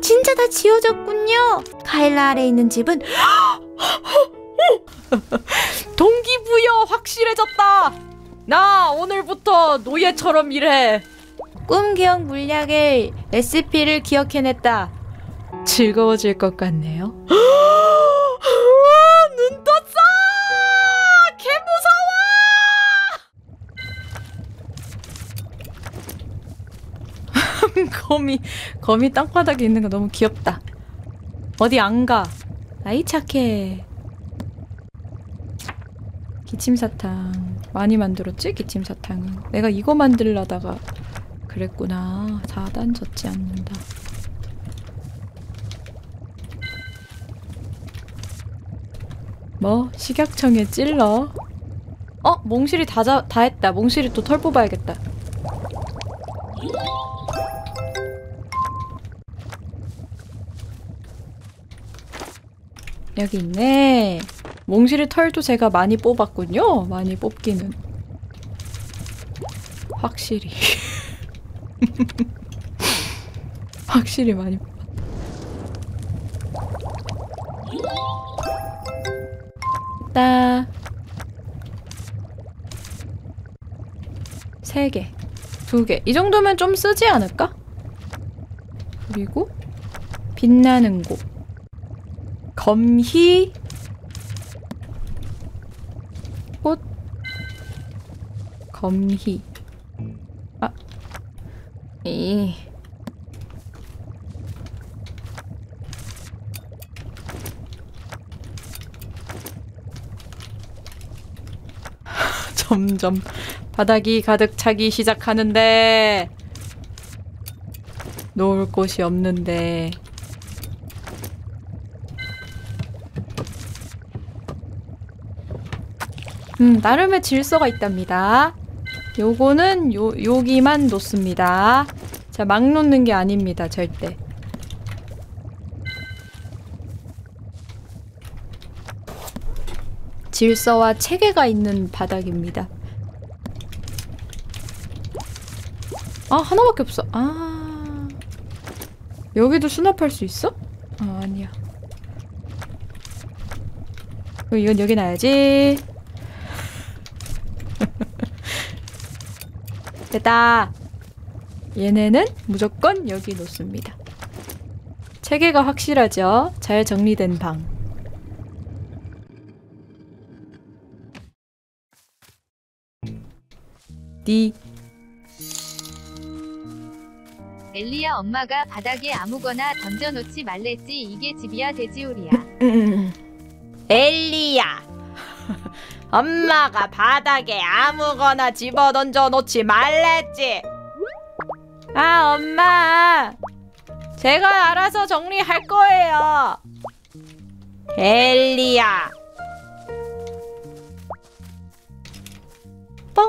진짜 다 지워졌군요. 카일라 아래에 있는 집은 동기부여 확실해졌다. 나 오늘부터 노예처럼 일해. 꿈기억 물약의 레시피를 기억해냈다. 즐거워질 것 같네요. 눈 떴어! 개 무서워! 거미 땅바닥에 있는 거 너무 귀엽다. 어디 안 가. 아이 착해. 기침사탕 많이 만들었지? 기침사탕은 내가 이거 만들려다가 그랬구나. 4단 젖지 않는다. 뭐? 식약청에 찔러? 어? 몽실이 다 했다. 몽실이 또 털 뽑아야겠다. 여기 있네. 몽실이 털도 제가 많이 뽑았군요. 많이 뽑기는. 확실히. 확실히 많이 뽑았다. 됐다. 3개 2개 이 정도면 좀 쓰지 않을까? 그리고 빛나는 곳 검희 꽃 검희 이 점점 바닥이 가득 차기 시작하는데 놓을 곳이 없는데 나름의 질서가 있답니다. 요거는 여기만 놓습니다. 자, 막 놓는 게 아닙니다. 절대. 질서와 체계가 있는 바닥입니다. 아, 하나밖에 없어. 아. 여기도 수납할 수 있어? 아, 아니야. 이건 여기 놔야지. 됐다. 얘네는 무조건 여기 놓습니다. 체계가 확실하죠? 잘 정리된 방. D. 엘리야 엄마가 바닥에 아무거나 던져놓지 말랬지. 이게 집이야 돼지우리야. 엘리야. 엄마가 바닥에 아무거나 집어 던져놓지 말랬지. 아, 엄마. 제가 알아서 정리할 거예요. 엘리야. 뽕.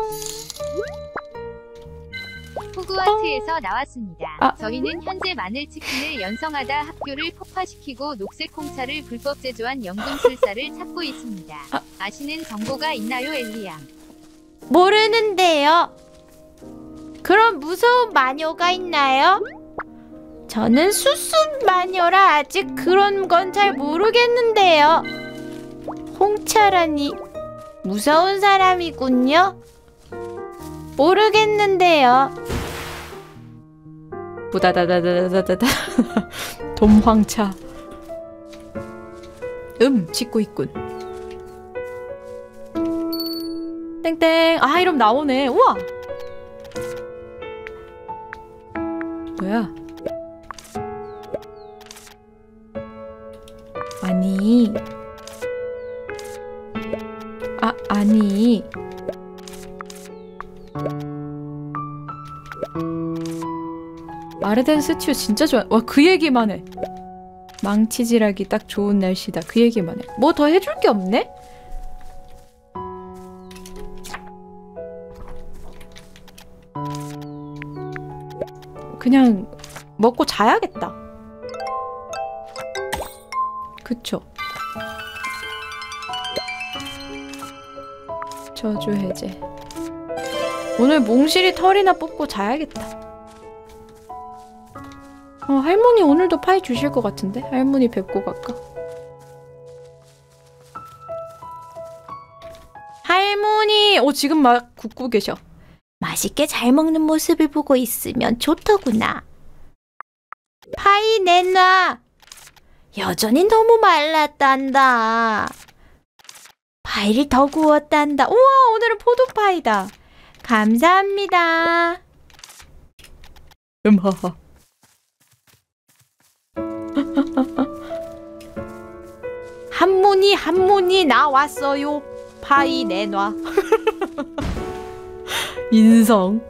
호그와트에서 나왔습니다. 아. 저희는 현재 마늘치킨을 연성하다 학교를 폭파시키고 녹색 홍차를 불법 제조한 연금술사를 찾고 있습니다. 아. 아시는 정보가 있나요, 엘리야? 모르는데요. 그럼 무서운 마녀가 있나요? 저는 수습 마녀라 아직 그런 건 잘 모르겠는데요. 홍차라니 무서운 사람이군요. 모르겠는데요. 부다다다다다다다 돔황차 짓고 있군. 땡땡. 아, 이러면 나오네. 우와. 뭐야? 아니. 아, 아니. 아르덴 스튜 진짜 좋아. 와, 그 얘기만 해. 망치질하기 딱 좋은 날씨다. 그 얘기만 해. 뭐 더 해줄 게 없네? 그냥 먹고 자야겠다. 그쵸? 저주 해제. 오늘 몽실이 털이나 뽑고 자야겠다. 할머니 오늘도 파이 주실 것 같은데? 할머니 뵙고 갈까? 할머니! 지금 막 굽고 계셔. 맛있게 잘 먹는 모습을 보고 있으면 좋더구나. 파이 내놔! 여전히 너무 말랐단다. 파이를 더 구웠단다. 우와, 오늘은 포도파이다. 감사합니다. 하하. 한문이 나왔어요. 파이 내놔. 인성.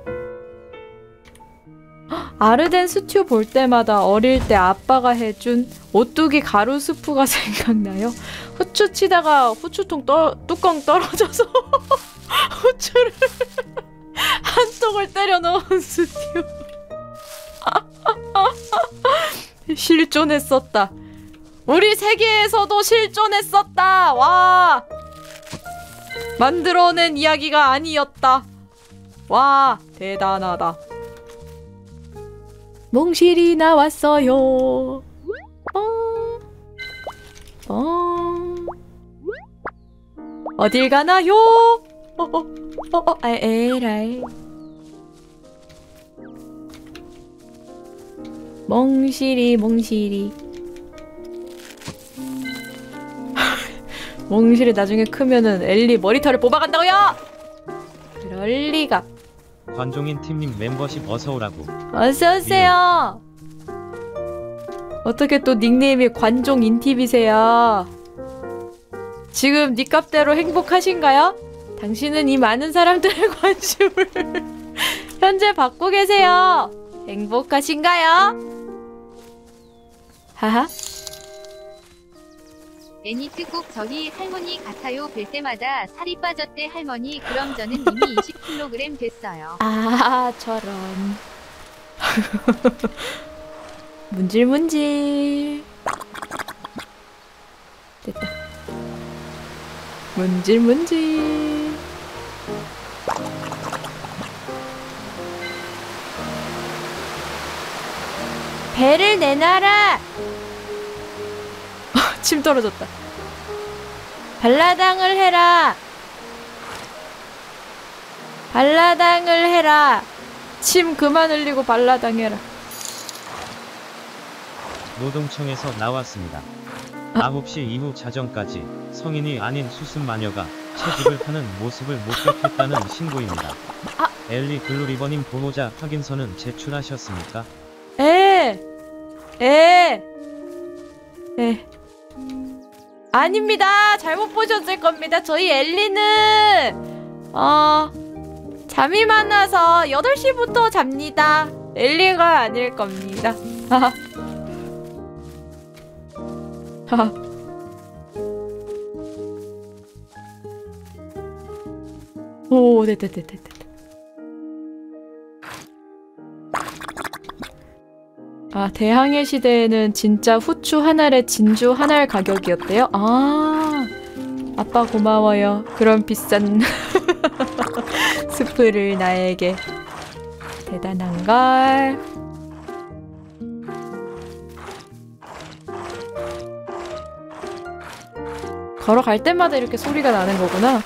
아르덴 스튜 볼 때마다 어릴 때 아빠가 해준 오뚜기 가루 스프가 생각나요. 후추 치다가 후추통 뚜껑 떨어져서 후추를 한 통을 때려 넣은 스튜. 실존했었다. 우리 세계에서도 실존했었다. 와, 만들어낸 이야기가 아니었다. 와, 대단하다. 몽실이 나왔어요. 어딜 가나요? 에라이. 몽실이. 몽실이 나중에 크면은 엘리 머리털을 뽑아간다고요! 그럴리가. 관종인 팀님 멤버십 어서오라고. 어서오세요! 어떻게 또 닉네임이 관종인 팁이세요? 지금 니 값대로 행복하신가요? 당신은 이 많은 사람들의 관심을 현재 받고 계세요! 행복하신가요? 하하. 애니트 꼭 저희 할머니 같아요. 뵐 때마다 살이 빠졌대 할머니. 그럼 저는 이미 20kg 됐어요. 아, 저런. 문질문질. 됐다. 문질문질. 배를 내놔라! 침 떨어졌다. 발라당을 해라! 발라당을 해라! 침 그만 흘리고 발라당 해라. 노동청에서 나왔습니다. 9시 이후 자정까지 성인이 아닌 수습마녀가 채집을 하는 모습을 목격했다는 신고입니다. 엘리 글루리버님 보호자 확인서는 제출하셨습니까? 에 아닙니다. 잘못 보셨을 겁니다. 저희 엘리는 잠이 많아서 8시부터 잡니다. 엘리가 아닐 겁니다. 오, 됐다. 아, 대항해 시대에는 진짜 후추 한 알에 진주 한 알 가격이었대요? 아, 아빠 고마워요. 그런 비싼 스프를 나에게. 대단한걸. 걸어갈 때마다 이렇게 소리가 나는 거구나.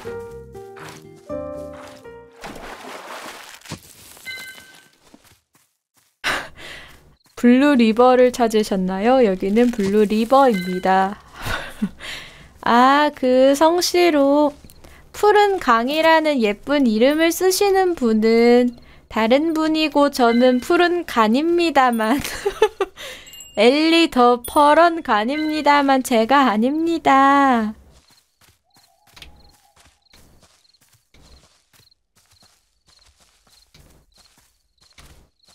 블루 리버를 찾으셨나요? 여기는 블루 리버입니다. 아, 그 성씨로 푸른 강이라는 예쁜 이름을 쓰시는 분은 다른 분이고 저는 푸른 간입니다만 엘리 더 퍼런 간입니다만 제가 아닙니다.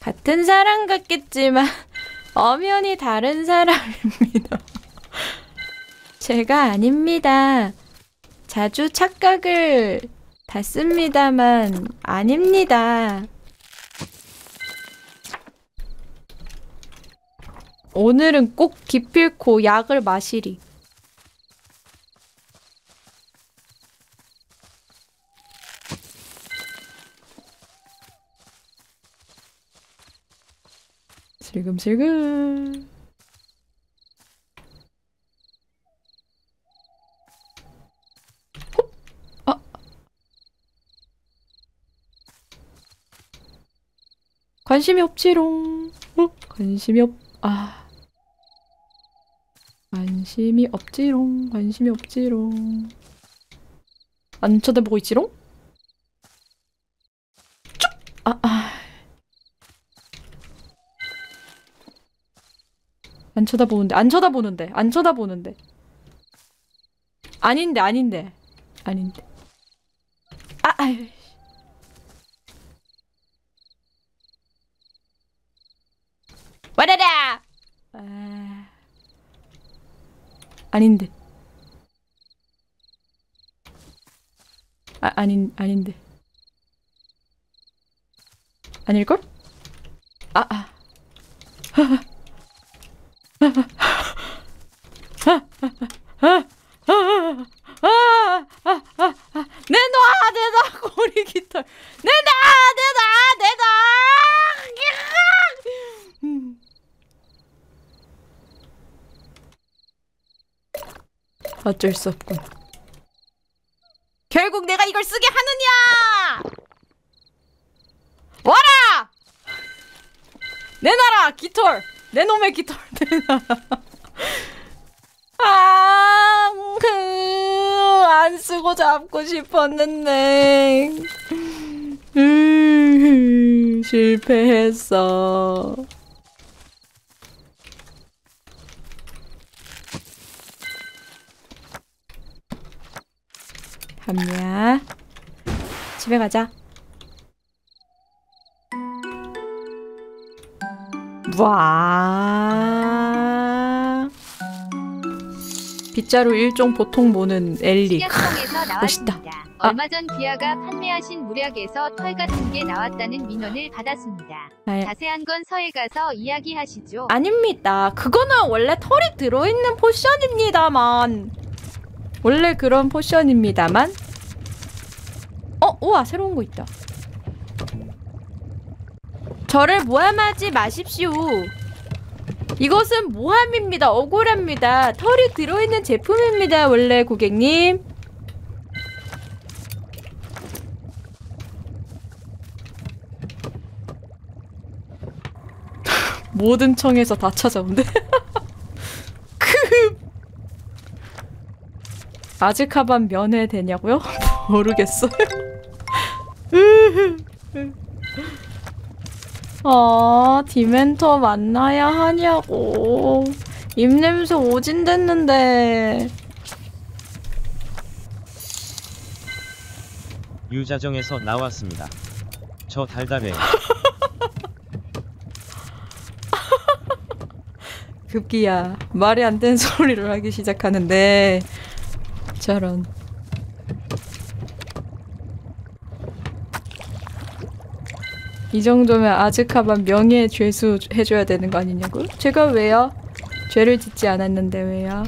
같은 사람 같겠지만 엄연히 다른 사람입니다. 제가 아닙니다. 자주 착각을 닫습니다만 아닙니다. 오늘은 꼭 기필코 약을 마시리. 슬금슬금. 아. 관심이 없지롱. 관심이 없. 아. 관심이 없지롱. 관심이 없지롱. 안 쳐다보고 있지롱? 안 쳐다보는데, 안 쳐다보는데, 안 쳐다보는데. 아닌데, 아닌데, 아닌데. 아, 아유. 와라라! 아. 아닌데. 아, 아닌데. 아닐걸? 아, 아. 하하. 내놔 꼬리 깃털 내놔. 어쩔 수 없군. 결국 내가 이걸 쓰게 하느냐. 와라. 내놔라 깃털. 내 놈의 깃털 아, 안 쓰고 잡고 싶었는데 실패했어. 밤이야. 집에 가자. 와 빗자루 일종 보통 모는 엘리. 멋있다. 얼마 전 비아가 판매하신 무략에서 털 같은 게 나왔다는 민원을 받았습니다. 네. 자세한 건 서에 가서 이야기하시죠. 아닙니다. 그거는 원래 털이 들어있는 포션입니다만. 원래 그런 포션입니다만. 우와 새로운 거 있다. 저를 모함하지 마십시오. 이것은 모함입니다. 억울합니다. 털이 들어있는 제품입니다. 원래 고객님. 모든 청에서 다 찾아온대. 아즈카반 면회되냐고요? 모르겠어요. 아, 디멘터 만나야 하냐고. 입냄새 오진댔는데. 유자정에서 나왔습니다. 저 달달해요. 급기야 말이 안 되는 소리를 하기 시작하는데. 저런. 이 정도면 아즈카반 명예 죄수 해줘야 되는 거 아니냐고? 제가 왜요? 죄를 짓지 않았는데 왜요?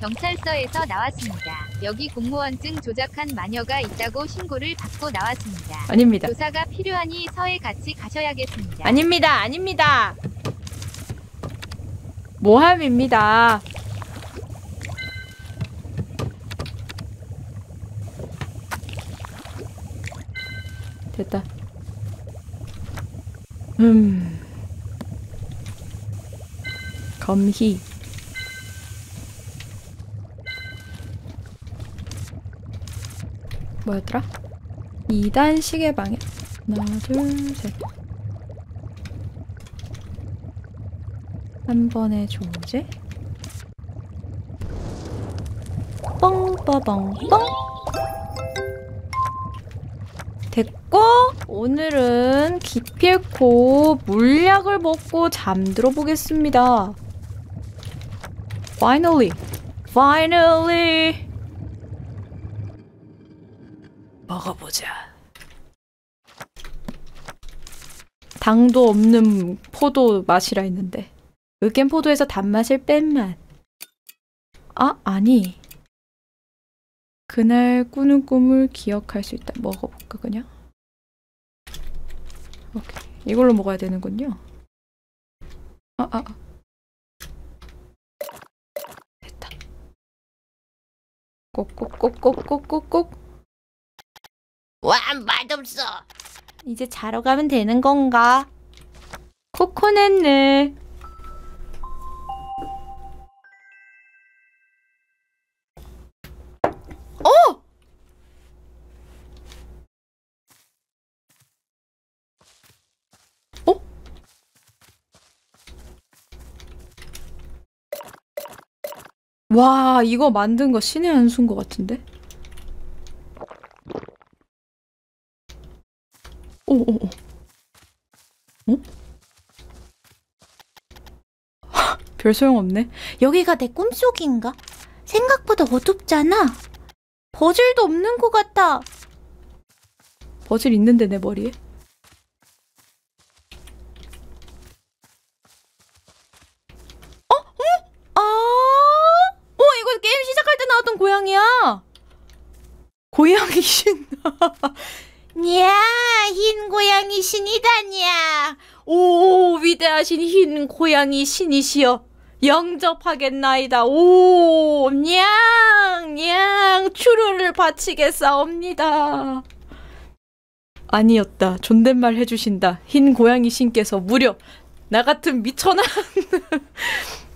경찰서에서 나왔습니다. 여기 공무원증 조작한 마녀가 있다고 신고를 받고 나왔습니다. 아닙니다. 조사가 필요하니 서에 같이 가셔야겠습니다. 아닙니다. 아닙니다. 모함입니다. 됐다. 검희. 뭐였더라? 2단 시계방에. 하나, 둘, 셋. 한 번에 조제. 뻥빠뻥뻥. 됐고, 오늘은 기필코 물약을 먹고 잠들어 보겠습니다. Finally! Finally! 먹어보자. 당도 없는 포도 맛이라 했는데. 으깬 포도에서 단맛을 뺀 맛. 아, 아니. 그날 꾸는 꿈을 기억할 수 있다. 먹어볼까 그냥? 오케이. 이걸로 먹어야 되는군요. 됐다. 꼭꼭꼭꼭꼭꼭꼭. 와, 맛없어. 이제 자러 가면 되는 건가? 코코넛을 와, 이거 만든 거 신의 한 수인 것 같은데? 오오오. 어? 별 소용없네. 여기가 내 꿈속인가? 생각보다 어둡잖아. 버즐도 없는 것 같아. 버즐 있는데 내 머리에? 고양이야. 고양이 신. 야, 흰 고양이 신이다냐. 오, 위대하신 흰 고양이 신이시여. 영접하겠나이다. 오, 냥, 냥, 추루를 바치겠사옵니다. 아니었다. 존댓말 해주신다. 흰 고양이 신께서 무려 나 같은 미천한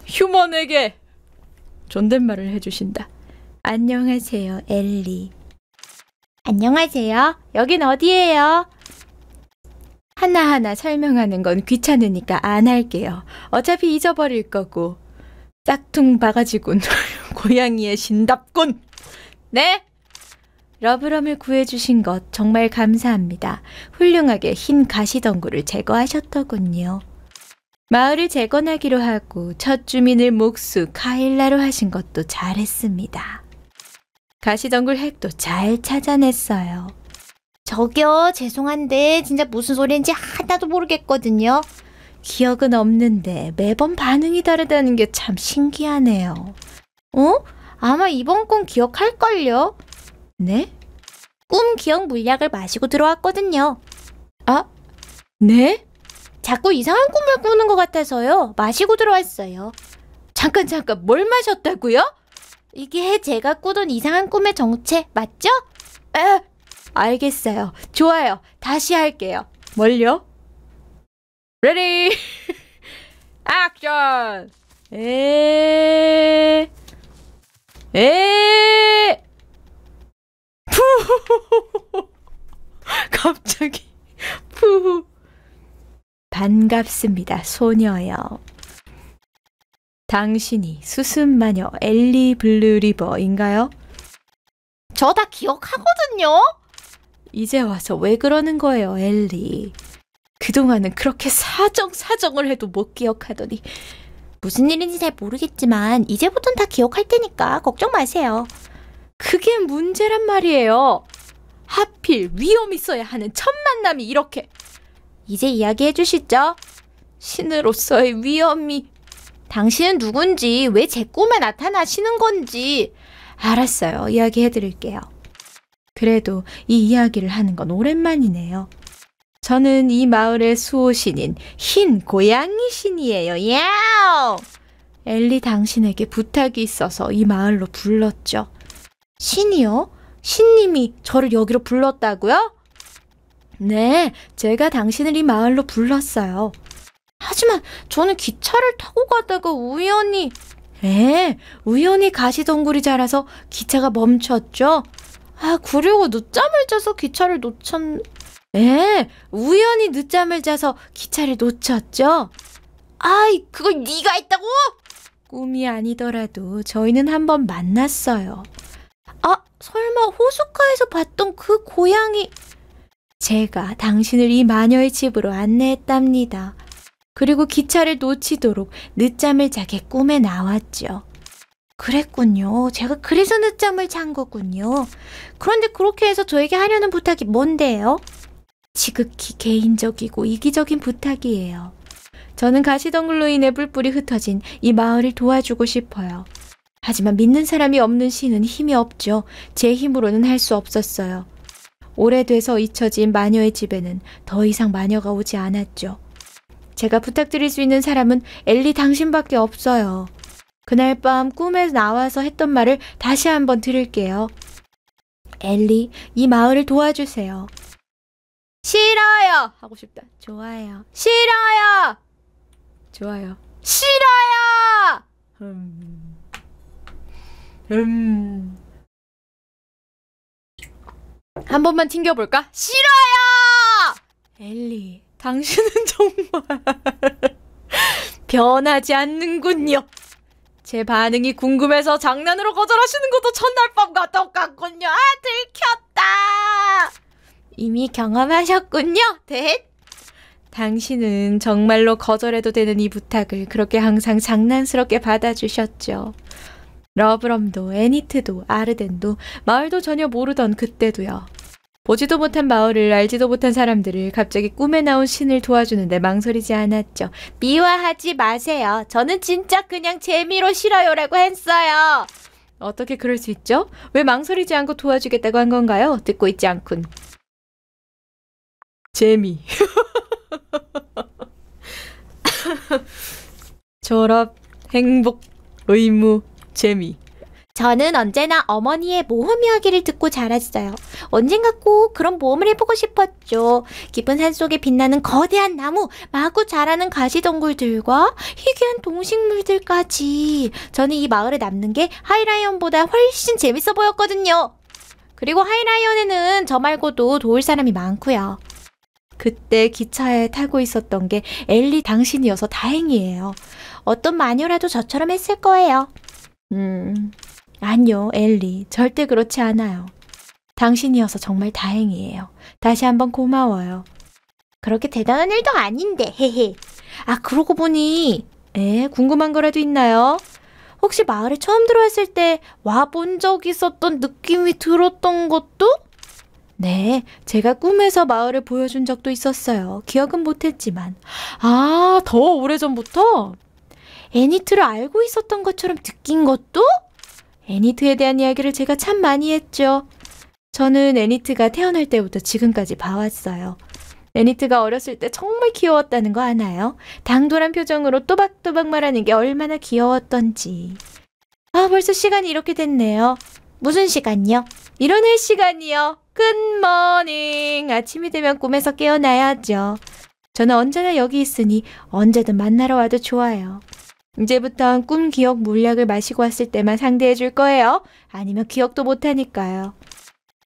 휴먼에게 존댓말을 해주신다. 안녕하세요, 엘리. 안녕하세요. 여긴 어디예요? 하나하나 설명하는 건 귀찮으니까 안 할게요. 어차피 잊어버릴 거고. 짝퉁 바가지군. 고양이의 신답군. 네? 러브럼을 구해주신 것 정말 감사합니다. 훌륭하게 흰 가시덩굴을 제거하셨더군요. 마을을 재건하기로 하고 첫 주민을 목수 카일라로 하신 것도 잘했습니다. 가시덩굴 핵도 잘 찾아냈어요. 저기요, 죄송한데 진짜 무슨 소리인지 하나도 모르겠거든요. 기억은 없는데 매번 반응이 다르다는 게 참 신기하네요. 어? 아마 이번 꿈 기억할걸요? 네? 꿈 기억 물약을 마시고 들어왔거든요. 아? 네? 자꾸 이상한 꿈을 꾸는 것 같아서요. 마시고 들어왔어요. 잠깐 뭘 마셨다고요? 이게 제가 꾸던 이상한 꿈의 정체 맞죠? 에, 알겠어요. 좋아요. 다시 할게요. 뭘요? 레디! 액션! 푸! 갑자기 푸! 반갑습니다, 소녀여. 당신이 수습마녀 엘리 블루리버인가요? 저 다 기억하거든요? 이제 와서 왜 그러는 거예요, 엘리. 그동안은 그렇게 사정을 해도 못 기억하더니. 무슨 일인지 잘 모르겠지만 이제부턴 다 기억할 테니까 걱정 마세요. 그게 문제란 말이에요. 하필 위험 있어야 하는 첫 만남이 이렇게. 이제 이야기해 주시죠. 신으로서의 위험이. 당신은 누군지, 왜 제 꿈에 나타나시는 건지. 알았어요. 이야기해 드릴게요. 그래도 이 이야기를 하는 건 오랜만이네요. 저는 이 마을의 수호신인 흰 고양이 신이에요. 야옹! 엘리 당신에게 부탁이 있어서 이 마을로 불렀죠. 신이요? 신님이 저를 여기로 불렀다고요? 네, 제가 당신을 이 마을로 불렀어요. 하지만 저는 기차를 타고 가다가 우연히... 네, 우연히 가시덩굴이 자라서 기차가 멈췄죠. 아, 그리고 늦잠을 자서 기차를 네, 우연히 늦잠을 자서 기차를 놓쳤죠. 아이, 그걸 네가 했다고? 꿈이 아니더라도 저희는 한번 만났어요. 아, 설마 호숫가에서 봤던 그 고양이... 제가 당신을 이 마녀의 집으로 안내했답니다. 그리고 기차를 놓치도록 늦잠을 자게 꿈에 나왔죠. 그랬군요. 제가 그래서 늦잠을 잔 거군요. 그런데 그렇게 해서 저에게 하려는 부탁이 뭔데요? 지극히 개인적이고 이기적인 부탁이에요. 저는 가시덩굴로 인해 뿔뿔이 흩어진 이 마을을 도와주고 싶어요. 하지만 믿는 사람이 없는 신은 힘이 없죠. 제 힘으로는 할 수 없었어요. 오래돼서 잊혀진 마녀의 집에는 더 이상 마녀가 오지 않았죠. 제가 부탁드릴 수 있는 사람은 엘리 당신밖에 없어요. 그날 밤 꿈에 나와서 했던 말을 다시 한번 드릴게요. 엘리, 이 마을을 도와주세요. 싫어요! 하고 싶다. 좋아요. 싫어요! 좋아요. 싫어요! 한 번만 튕겨볼까? 싫어요! 엘리, 당신은 정말 변하지 않는군요. 제 반응이 궁금해서 장난으로 거절하시는 것도 첫날 밤과 똑같군요. 아, 들켰다. 이미 경험하셨군요, 댄. 당신은 정말로 거절해도 되는 이 부탁을 그렇게 항상 장난스럽게 받아주셨죠. 러브럼도 애니트도 아르덴도 마을도 전혀 모르던 그때도요. 보지도 못한 마을을 알지도 못한 사람들을 갑자기 꿈에 나온 신을 도와주는데 망설이지 않았죠. 미화하지 마세요. 저는 진짜 그냥 재미로 싫어요라고 했어요. 어떻게 그럴 수 있죠? 왜 망설이지 않고 도와주겠다고 한 건가요? 듣고 있지 않군. 재미. 졸업, 행복, 의무, 재미. 저는 언제나 어머니의 모험 이야기를 듣고 자랐어요. 언젠가 꼭 그런 모험을 해보고 싶었죠. 깊은 산속에 빛나는 거대한 나무, 마구 자라는 가시덩굴들과 희귀한 동식물들까지. 저는 이 마을에 남는 게 하이라이언보다 훨씬 재밌어 보였거든요. 그리고 하이라이언에는 저 말고도 도울 사람이 많고요. 그때 기차에 타고 있었던 게 엘리 당신이어서 다행이에요. 어떤 마녀라도 저처럼 했을 거예요. 아니요, 엘리. 절대 그렇지 않아요. 당신이어서 정말 다행이에요. 다시 한번 고마워요. 그렇게 대단한 일도 아닌데, 헤헤. 아, 그러고 보니, 궁금한 거라도 있나요? 혹시 마을에 처음 들어왔을 때 와본 적 있었던 느낌이 들었던 것도? 네, 제가 꿈에서 마을을 보여준 적도 있었어요. 기억은 못했지만. 아, 더 오래전부터? 애니트를 알고 있었던 것처럼 느낀 것도? 애니트에 대한 이야기를 제가 참 많이 했죠. 저는 애니트가 태어날 때부터 지금까지 봐왔어요. 애니트가 어렸을 때 정말 귀여웠다는 거 아나요? 당돌한 표정으로 또박또박 말하는 게 얼마나 귀여웠던지. 아, 벌써 시간이 이렇게 됐네요. 무슨 시간이요? 일어날 시간이요. 굿모닝. 아침이 되면 꿈에서 깨어나야죠. 저는 언제나 여기 있으니 언제든 만나러 와도 좋아요. 이제부턴 꿈 기억 물약을 마시고 왔을 때만 상대해 줄 거예요. 아니면 기억도 못하니까요.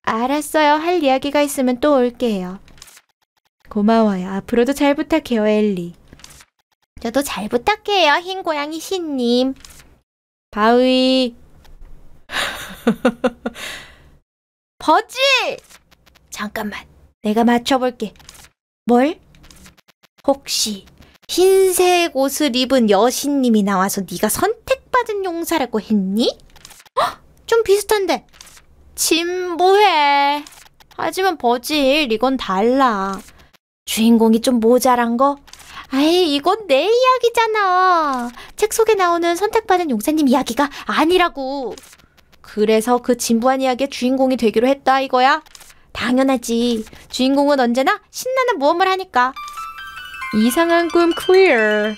알았어요. 할 이야기가 있으면 또 올게요. 고마워요. 앞으로도 잘 부탁해요, 엘리. 저도 잘 부탁해요, 흰 고양이 신님. 바위. 버지! 잠깐만, 내가 맞춰볼게. 뭘? 혹시 흰색 옷을 입은 여신님이 나와서 네가 선택받은 용사라고 했니? 헉, 좀 비슷한데. 진부해. 하지만 버질, 이건 달라. 주인공이 좀 모자란 거? 아이, 이건 내 이야기잖아. 책 속에 나오는 선택받은 용사님 이야기가 아니라고. 그래서 그 진부한 이야기의 주인공이 되기로 했다 이거야? 당연하지. 주인공은 언제나 신나는 모험을 하니까. 이상한 꿈 클리어.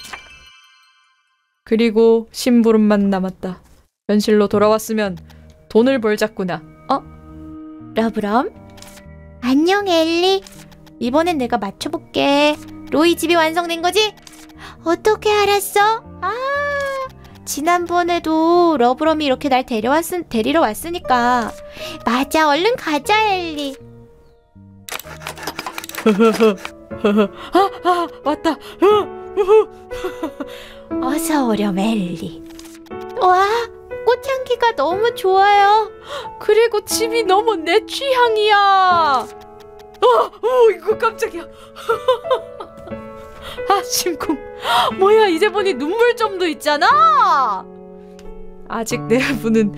그리고 심부름만 남았다. 현실로 돌아왔으면 돈을 벌자꾸나. 어? 러브럼? 안녕, 엘리. 이번엔 내가 맞춰볼게. 로이 집이 완성된 거지? 어떻게 알았어? 아, 지난번에도 러브럼이 이렇게 날 데리러 왔으니까. 맞아, 얼른 가자, 엘리. 아, 왔다. 어서 오렴, 엘리. 와, 꽃향기가 너무 좋아요. 그리고 집이 너무 내 취향이야. 이거 깜짝이야. 아, 심쿵. 뭐야, 이제 보니 눈물점도 있잖아. 아직 내부는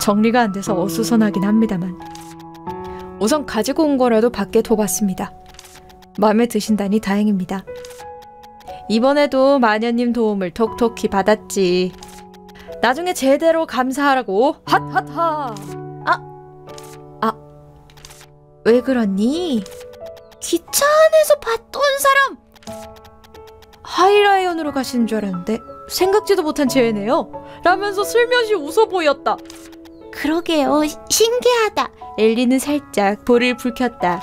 정리가 안 돼서 어수선하긴 합니다만 우선 가지고 온 거라도 밖에 둬봤습니다. 마음에 드신다니 다행입니다. 이번에도 마녀님 도움을 톡톡히 받았지. 나중에 제대로 감사하라고. 핫핫하. 아, 왜 그러니? 기차 안에서 봤던 사람! 하이라이언으로 가시는 줄 알았는데 생각지도 못한 재회네요. 라면서 슬며시 웃어 보였다. 그러게요. 신기하다. 엘리는 살짝 볼을 붉혔다.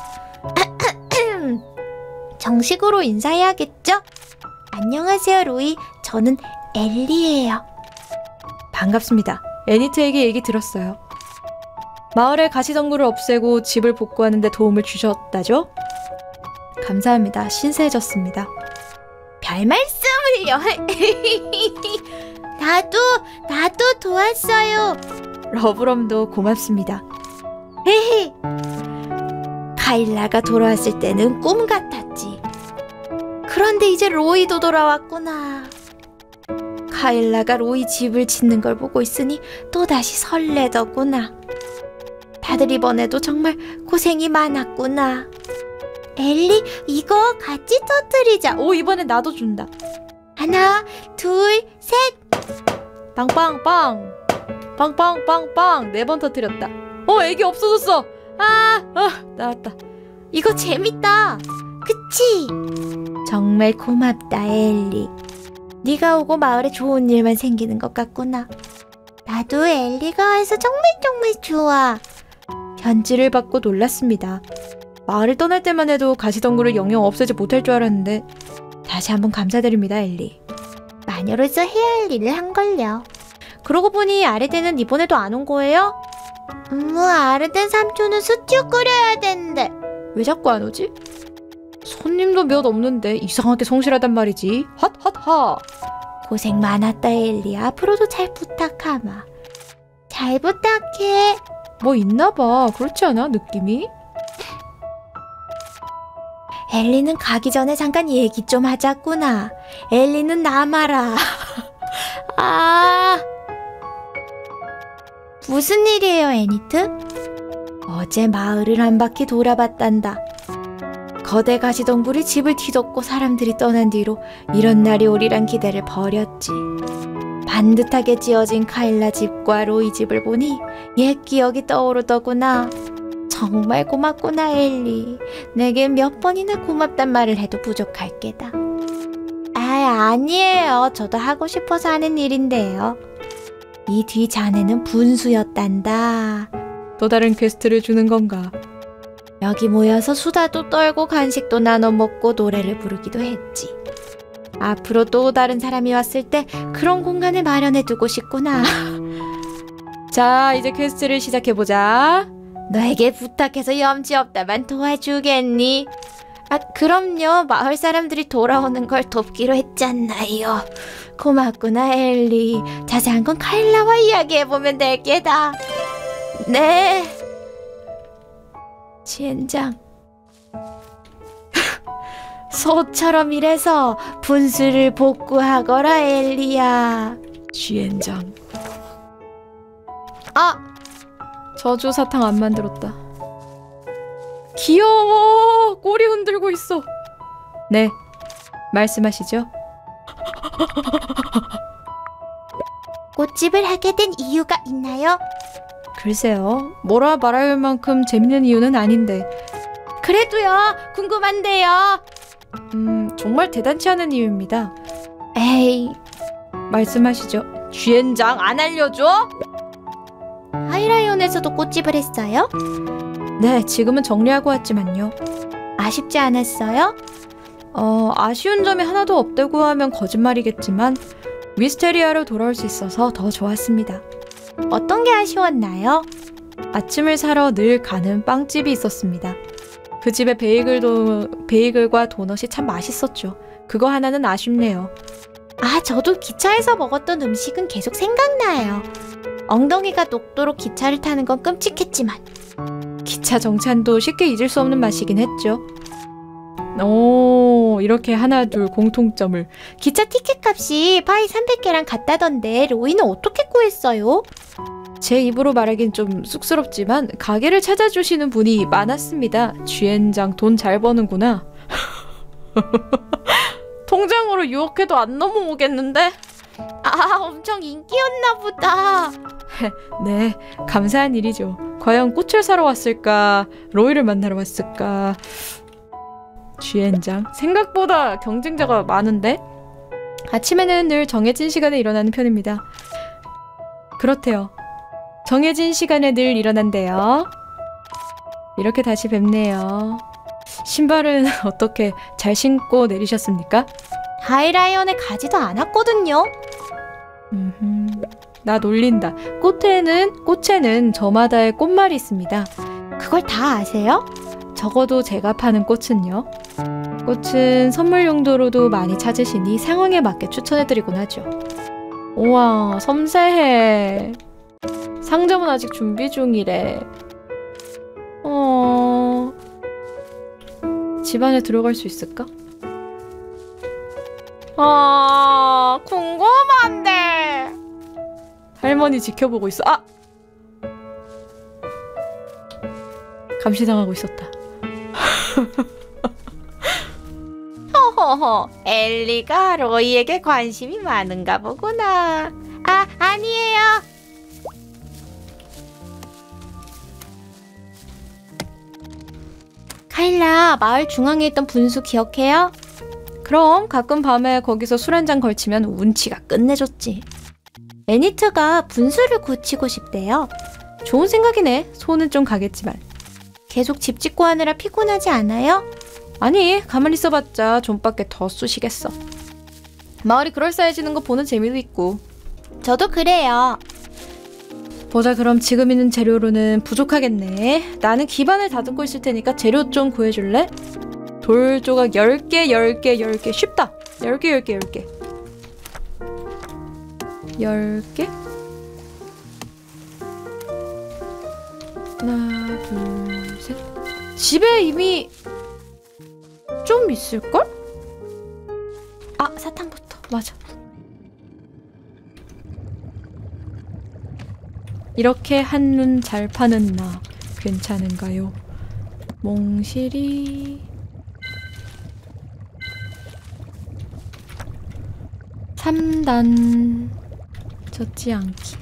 정식으로 인사해야겠죠? 안녕하세요, 로이. 저는 엘리예요. 반갑습니다. 애니트에게 얘기 들었어요. 마을에 가시덩굴을 없애고 집을 복구하는데 도움을 주셨다죠? 감사합니다. 신세해졌습니다. 별말씀을요. 나도 도왔어요. 러브럼도 고맙습니다. 헤헤. 카일라가 돌아왔을 때는 꿈 같았지. 그런데 이제 로이도 돌아왔구나. 카일라가 로이 집을 짓는 걸 보고 있으니 또다시 설레더구나. 다들 이번에도 정말 고생이 많았구나. 엘리, 이거 같이 터뜨리자. 오, 이번엔 나도 준다. 하나, 둘, 셋. 빵빵빵. 빵빵빵빵. 4번 터뜨렸다. 애기 없어졌어. 나왔다. 이거 재밌다. 그치? 정말 고맙다, 엘리. 네가 오고 마을에 좋은 일만 생기는 것 같구나. 나도 엘리가 와서 정말 좋아. 편지를 받고 놀랐습니다. 마을을 떠날 때만 해도 가시덩굴을 영영 없애지 못할 줄 알았는데 다시 한번 감사드립니다, 엘리. 마녀로서 해야 할 일을 한걸요. 그러고 보니 아르덴은 이번에도 안 온 거예요? 아르덴 삼촌은 수쭉 끓여야 된대. 왜 자꾸 안 오지? 손님도 몇 없는데 이상하게 성실하단 말이지. 핫핫핫. 고생 많았다, 엘리. 앞으로도 잘 부탁하마. 잘 부탁해. 뭐 있나봐. 그렇지 않아, 느낌이? 엘리는 가기 전에 잠깐 얘기 좀 하자꾸나. 엘리는 남아라. 무슨 일이에요, 애니트? 어제 마을을 한 바퀴 돌아봤단다. 거대 가시덩굴이 집을 뒤덮고 사람들이 떠난 뒤로 이런 날이 오리란 기대를 버렸지. 반듯하게 지어진 카일라 집과 로이 집을 보니 옛 기억이 떠오르더구나. 정말 고맙구나, 엘리. 내겐 몇 번이나 고맙단 말을 해도 부족할 게다. 아니에요. 저도 하고 싶어서 하는 일인데요. 이 뒤 자네는 분수였단다. 또 다른 퀘스트를 주는 건가? 여기 모여서 수다도 떨고 간식도 나눠 먹고 노래를 부르기도 했지. 앞으로 또 다른 사람이 왔을 때 그런 공간을 마련해두고 싶구나. 자, 이제 퀘스트를 시작해보자. 너에게 부탁해서 염치 없다만 도와주겠니? 그럼요. 마을 사람들이 돌아오는 걸 돕기로 했잖아요. 고맙구나, 엘리. 자세한 건 카일라와 이야기해보면 될 게다. 네. 젠장. 소처럼 일해서 분수를 복구하거라, 엘리야. 젠장. 저주 사탕 안 만들었다. 귀여워. 꼬리 흔들고 있어. 네, 말씀하시죠. 꽃집을 하게 된 이유가 있나요? 글쎄요, 뭐라 말할 만큼 재밌는 이유는 아닌데. 그래도요, 궁금한데요. 정말 대단치 않은 이유입니다. 에이, 말씀하시죠. 쥐엔장 안 알려줘? 하이라이온에서도 꽃집을 했어요? 네, 지금은 정리하고 왔지만요. 아쉽지 않았어요? 아쉬운 점이 하나도 없다고 하면 거짓말이겠지만 미스테리아로 돌아올 수 있어서 더 좋았습니다. 어떤 게 아쉬웠나요? 아침을 사러 늘 가는 빵집이 있었습니다. 그 집의 베이글과 도넛이 참 맛있었죠. 그거 하나는 아쉽네요. 저도 기차에서 먹었던 음식은 계속 생각나요. 엉덩이가 녹도록 기차를 타는 건 끔찍했지만 기차 정찬도 쉽게 잊을 수 없는 맛이긴 했죠. 오, 이렇게 하나 둘 공통점을. 기차 티켓값이 파이 300개랑 같다던데 로이는 어떻게 구했어요? 제 입으로 말하긴 좀 쑥스럽지만 가게를 찾아주시는 분이 많았습니다. 쥐엔장 돈 잘 버는구나. 통장으로 유혹해도 안 넘어오겠는데? 엄청 인기였나 보다. 네, 감사한 일이죠. 과연 꽃을 사러 왔을까? 로이를 만나러 왔을까? 쥐엔장. 생각보다 경쟁자가 많은데? 아침에는 늘 정해진 시간에 일어나는 편입니다. 그렇대요. 정해진 시간에 늘 일어난대요. 이렇게 다시 뵙네요. 신발은 어떻게 잘 신고 내리셨습니까? 하이라이언에 가지도 않았거든요. 나 놀린다. 꽃에는 저마다의 꽃말이 있습니다. 그걸 다 아세요? 적어도 제가 파는 꽃은요. 꽃은 선물 용도로도 많이 찾으시니 상황에 맞게 추천해드리곤 하죠. 우와, 섬세해. 상점은 아직 준비 중이래. 집 안에 들어갈 수 있을까? 아, 궁금한데. 할머니 지켜보고 있어. 아! 감시당하고 있었다. 허허허, 엘리가 로이에게 관심이 많은가 보구나. 아, 아니에요. 카일라, 마을 중앙에 있던 분수 기억해요? 그럼 가끔 밤에 거기서 술 한잔 걸치면 운치가 끝내줬지. 애니트가 분수를 고치고 싶대요. 좋은 생각이네. 손은 좀 가겠지만. 계속 집 짓고 하느라 피곤하지 않아요? 아니, 가만히 있어봤자 좀밖에 더 쑤시겠어. 마을이 그럴싸해지는 거 보는 재미도 있고. 저도 그래요. 보자, 그럼 지금 있는 재료로는 부족하겠네. 나는 기반을 다듬고 있을 테니까 재료 좀 구해줄래? 돌 조각 10개, 10개, 10개. 쉽다. 10개, 10개, 10개. 10개? 하나, 둘, 셋. 집에 이미 좀 있을걸? 아, 사탕부터. 맞아. 이렇게 한눈 잘 파는 나 괜찮은가요? 몽실이 삼단 젖지 않기.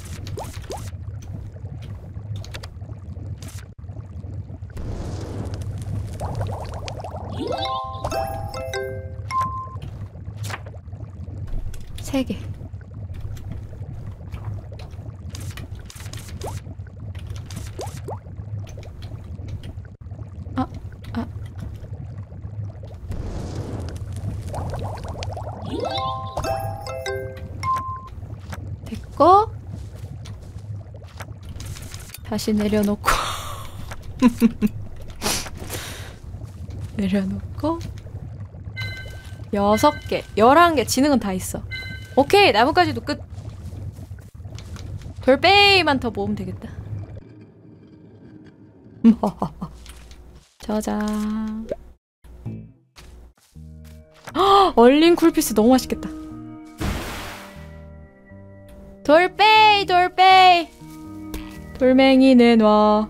세 개. 됐고, 다시 내려놓고 내려놓고 6개, 11개. 지능은 다 있어. 오케이, 나뭇가지도 끝. 돌빼이만 더 모으면 되겠다. 저장. 얼린 쿨피스 너무 맛있겠다. 돌빼이, 돌빼이. 돌멩이 내놔.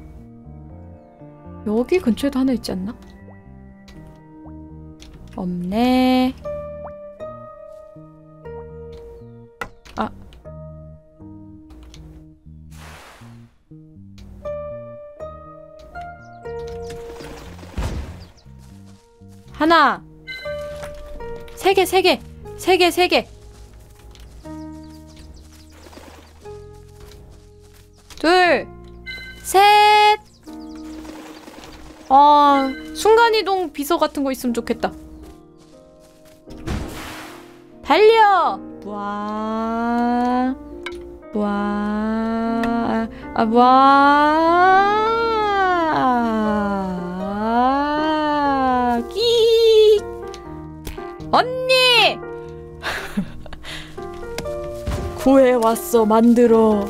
여기 근처에도 하나 있지 않나? 없네. 아. 하나. 3개, 3개, 3개, 3개. 둘, 셋. 아, 순간이동 비서 같은 거 있으면 좋겠다. 달려! 부아, 부아, 아, 부아, 끼익! 언니! 구해왔어, 만들어.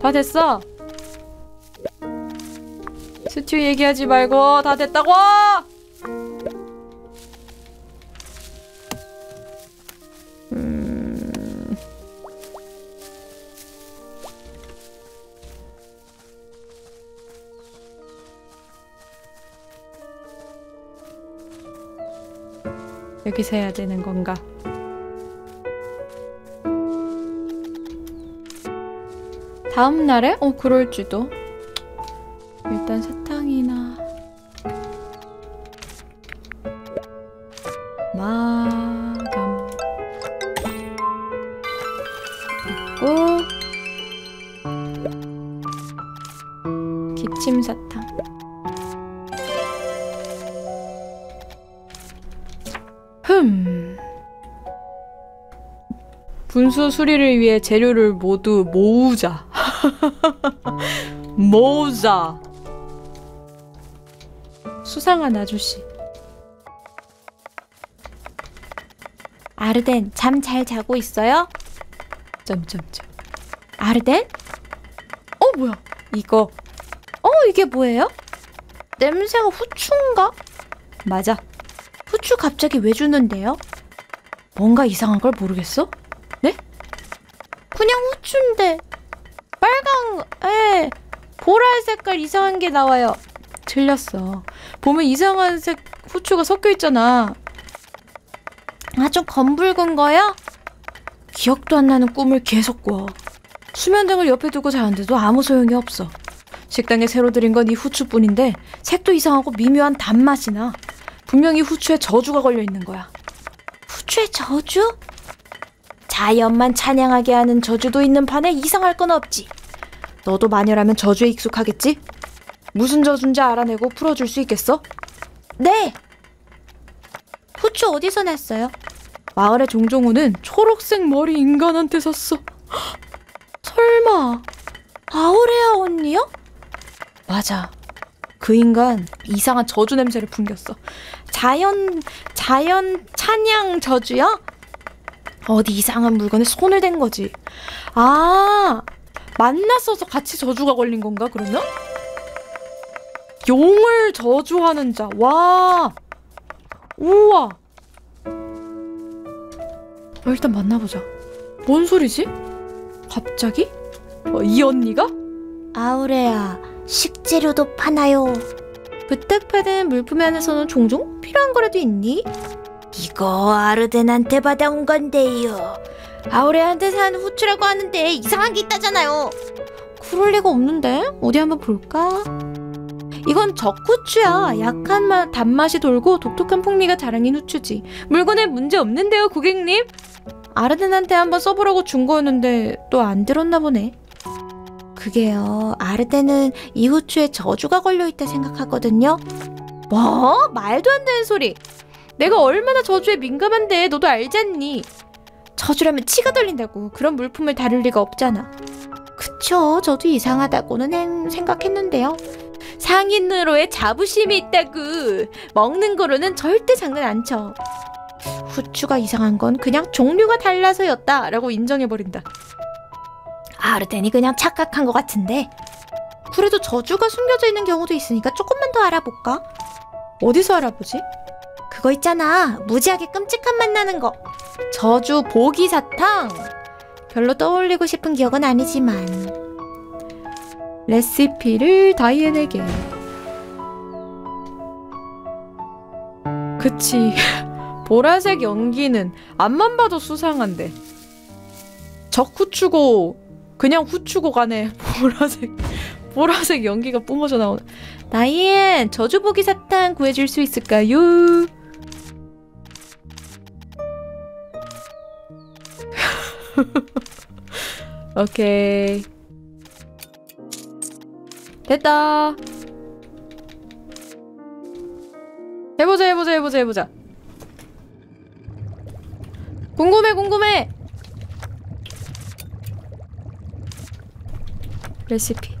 다 됐어. 스튜 얘기하지 말고. 다 됐다고. 여기서 해야 되는 건가? 다음날에? 그럴지도. 일단 사탕이나 마감 있고, 기침사탕. 분수 수리를 위해 재료를 모두 모으자. 모으자. 수상한 아저씨. 아르덴, 잠 잘 자고 있어요? 점점점. 아르덴? 뭐야? 이거. 이게 뭐예요? 냄새가 후추인가? 맞아. 후추 갑자기 왜 주는데요? 뭔가 이상한 걸 모르겠어? 네? 그냥 후추인데 빨강, 보라 색깔 이상한 게 나와요. 틀렸어. 보면 이상한 색 후추가 섞여 있잖아. 아주 검붉은 거요? 기억도 안 나는 꿈을 계속 꿔. 수면등을 옆에 두고 자는데도 아무 소용이 없어. 식당에 새로 들인 건 이 후추뿐인데 색도 이상하고 미묘한 단맛이 나. 분명히 후추에 저주가 걸려 있는 거야. 후추에 저주? 자연만 찬양하게 하는 저주도 있는 판에 이상할 건 없지. 너도 마녀라면 저주에 익숙하겠지? 무슨 저주인지 알아내고 풀어줄 수 있겠어? 네! 후추 어디서 났어요? 마을의 종종우는 초록색 머리 인간한테 샀어. 헉, 설마 아우레아 언니요? 맞아. 그 인간 이상한 저주 냄새를 풍겼어. 자연 찬양 저주요? 어디 이상한 물건에 손을 댄 거지. 아, 만났어서 같이 저주가 걸린 건가 그러면? 용을 저주하는 자. 와, 우와. 일단 만나보자. 뭔 소리지? 갑자기? 이 언니가? 아우레아, 식재료도 파나요? 부탁받은 물품 안에서는 종종 필요한 거라도 있니? 이거 아르덴한테 받아온 건데요. 아우레아한테 산 후추라고 하는데 이상한 게 있다잖아요. 그럴 리가 없는데. 어디 한번 볼까? 이건 적후추야. 약한 맛, 단맛이 돌고 독특한 풍미가 자랑인 후추지. 물건에 문제 없는데요, 고객님? 아르덴한테 한번 써보라고 준 거였는데 또 안 들었나 보네. 그게요, 아르덴은 이 후추에 저주가 걸려있다 생각하거든요. 뭐? 말도 안 되는 소리. 내가 얼마나 저주에 민감한데 너도 알잖니. 저주라면 치가 떨린다고. 그런 물품을 다룰 리가 없잖아. 그쵸, 저도 이상하다고는 생각했는데요. 상인으로의 자부심이 있다고. 먹는 거로는 절대 장난 안 쳐. 후추가 이상한 건 그냥 종류가 달라서였다라고 인정해버린다. 아르덴이 그냥 착각한 것 같은데. 그래도 저주가 숨겨져 있는 경우도 있으니까 조금만 더 알아볼까? 어디서 알아보지? 그거 있잖아, 무지하게 끔찍한 맛 나는 거. 저주 보기 사탕. 별로 떠올리고 싶은 기억은 아니지만 레시피를 다이앤에게. 그치. 보라색 연기는 앞만 봐도 수상한데. 적후추고 그냥 후추고 간에 보라색 연기가 뿜어져 나오네. 다이앤, 저주보기 사탕 구해줄 수 있을까요? 오케이, 됐다. 해보자. 궁금해. 레시피.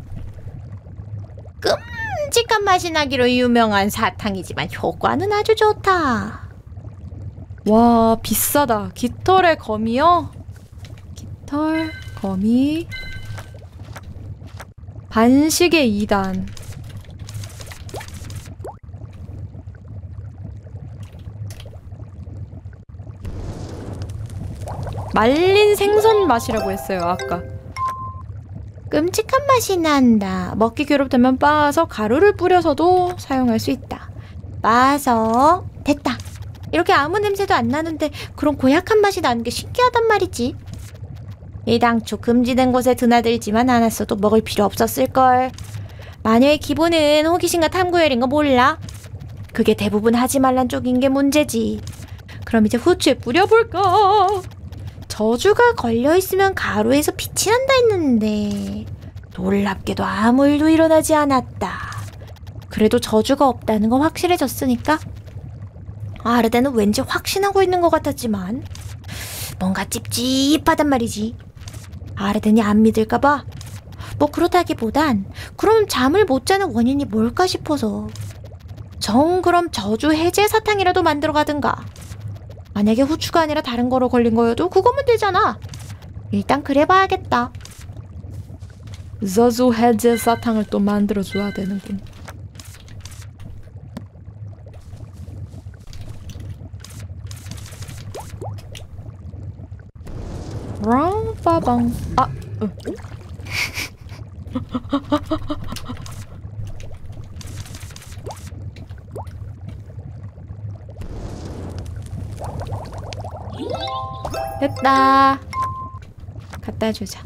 끔찍한 맛이 나기로 유명한 사탕이지만 효과는 아주 좋다. 와, 비싸다. 깃털의 거미요? 깃털 거미. 반시계 2단. 말린 생선 맛이라고 했어요, 아까. 끔찍한 맛이 난다. 먹기 괴롭다면 빻아서 가루를 뿌려서도 사용할 수 있다. 빻아서. 됐다. 이렇게 아무 냄새도 안 나는데 그런 고약한 맛이 나는 게 신기하단 말이지. 이 당초 금지된 곳에 드나들지만 않았어도 먹을 필요 없었을걸. 마녀의 기본은 호기심과 탐구열인 거 몰라? 그게 대부분 하지 말란 쪽인 게 문제지. 그럼 이제 후추에 뿌려볼까? 저주가 걸려있으면 가루에서 빛이 난다 했는데 놀랍게도 아무 일도 일어나지 않았다. 그래도 저주가 없다는 건 확실해졌으니까 아르데는 왠지 확신하고 있는 것 같았지만 뭔가 찝찝하단 말이지. 아르덴이 안 믿을까봐? 뭐 그렇다기보단 그럼 잠을 못 자는 원인이 뭘까 싶어서 그럼 저주 해제 사탕이라도 만들어 가든가. 만약에 후추가 아니라 다른 거로 걸린 거여도 그거면 되잖아. 일단 그래봐야겠다. 저주 해제 사탕을 또 만들어줘야 되는군. 롱빠방. 아, 응. 됐다. 갖다 주자.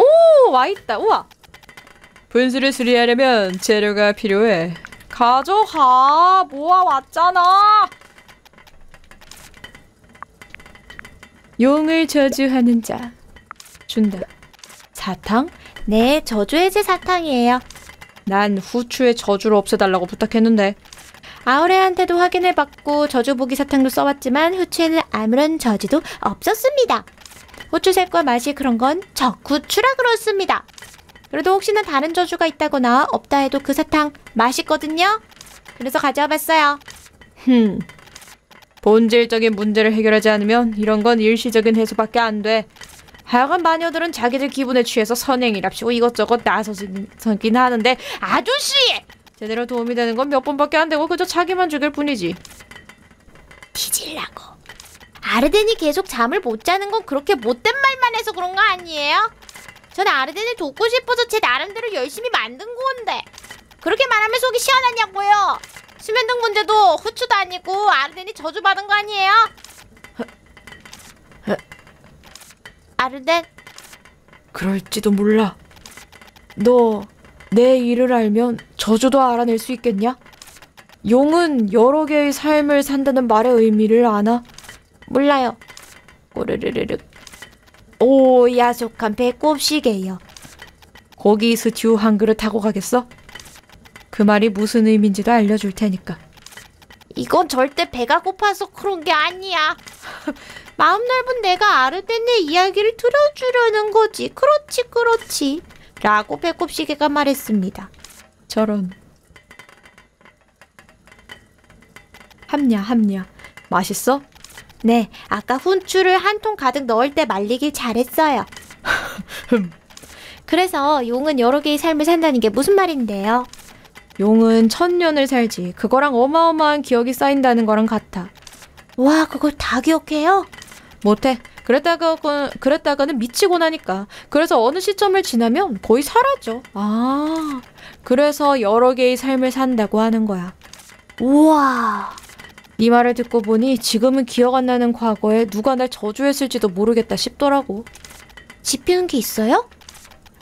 오, 와 있다. 우와. 분수를 수리하려면 재료가 필요해. 가져가. 모아왔잖아. 용을 저주하는 자. 준다. 사탕? 네, 저주해제 사탕이에요. 난 후추의 저주를 없애달라고 부탁했는데. 아우레한테도 확인해봤고 저주보기 사탕도 써왔지만 후추에는 아무런 저주도 없었습니다. 후추색과 맛이 그런 건 적후추라 그렇습니다. 그래도 혹시나 다른 저주가 있다거나 없다 해도 그 사탕 맛있거든요. 그래서 가져와봤어요. 본질적인 문제를 해결하지 않으면 이런 건 일시적인 해소밖에 안 돼. 하여간 마녀들은 자기들 기분에 취해서 선행이랍시고 이것저것 나서긴 하는데 아저씨! 제대로 도움이 되는 건 몇 번밖에 안 되고 그저 자기만 죽일 뿐이지. 뒤질라고. 아르덴이 계속 잠을 못 자는 건 그렇게 못된 말만 해서 그런 거 아니에요? 전 아르덴을 돕고 싶어서 제 나름대로 열심히 만든 건데 그렇게 말하면 속이 시원하냐고요. 수면등 문제도 후추도 아니고 아르덴이 저주받은 거 아니에요? 아르덴? 그럴지도 몰라. 너 내 일을 알면 저주도 알아낼 수 있겠냐? 용은 여러 개의 삶을 산다는 말의 의미를 아나? 몰라요. 꼬르르르륵. 오, 야속한 배꼽시계요. 고기 스튜 한 그릇 하고 가겠어? 그 말이 무슨 의미인지도 알려줄 테니까. 이건 절대 배가 고파서 그런 게 아니야. 마음 넓은 내가 아르덴의 이야기를 들어주려는 거지. 그렇지, 그렇지. 라고 배꼽시계가 말했습니다. 저런. 합냐. 맛있어? 네, 아까 훈추를 한 통 가득 넣을 때 말리길 잘했어요. 그래서 용은 여러 개의 삶을 산다는 게 무슨 말인데요? 용은 1000년을 살지. 그거랑 어마어마한 기억이 쌓인다는 거랑 같아. 와, 그걸 다 기억해요? 못해. 그랬다가는 미치고 나니까. 그래서 어느 시점을 지나면 거의 사라져. 아, 그래서 여러 개의 삶을 산다고 하는 거야. 우와. 네 말을 듣고 보니 지금은 기억 안 나는 과거에 누가 날 저주했을지도 모르겠다 싶더라고. 짚히는 게 있어요?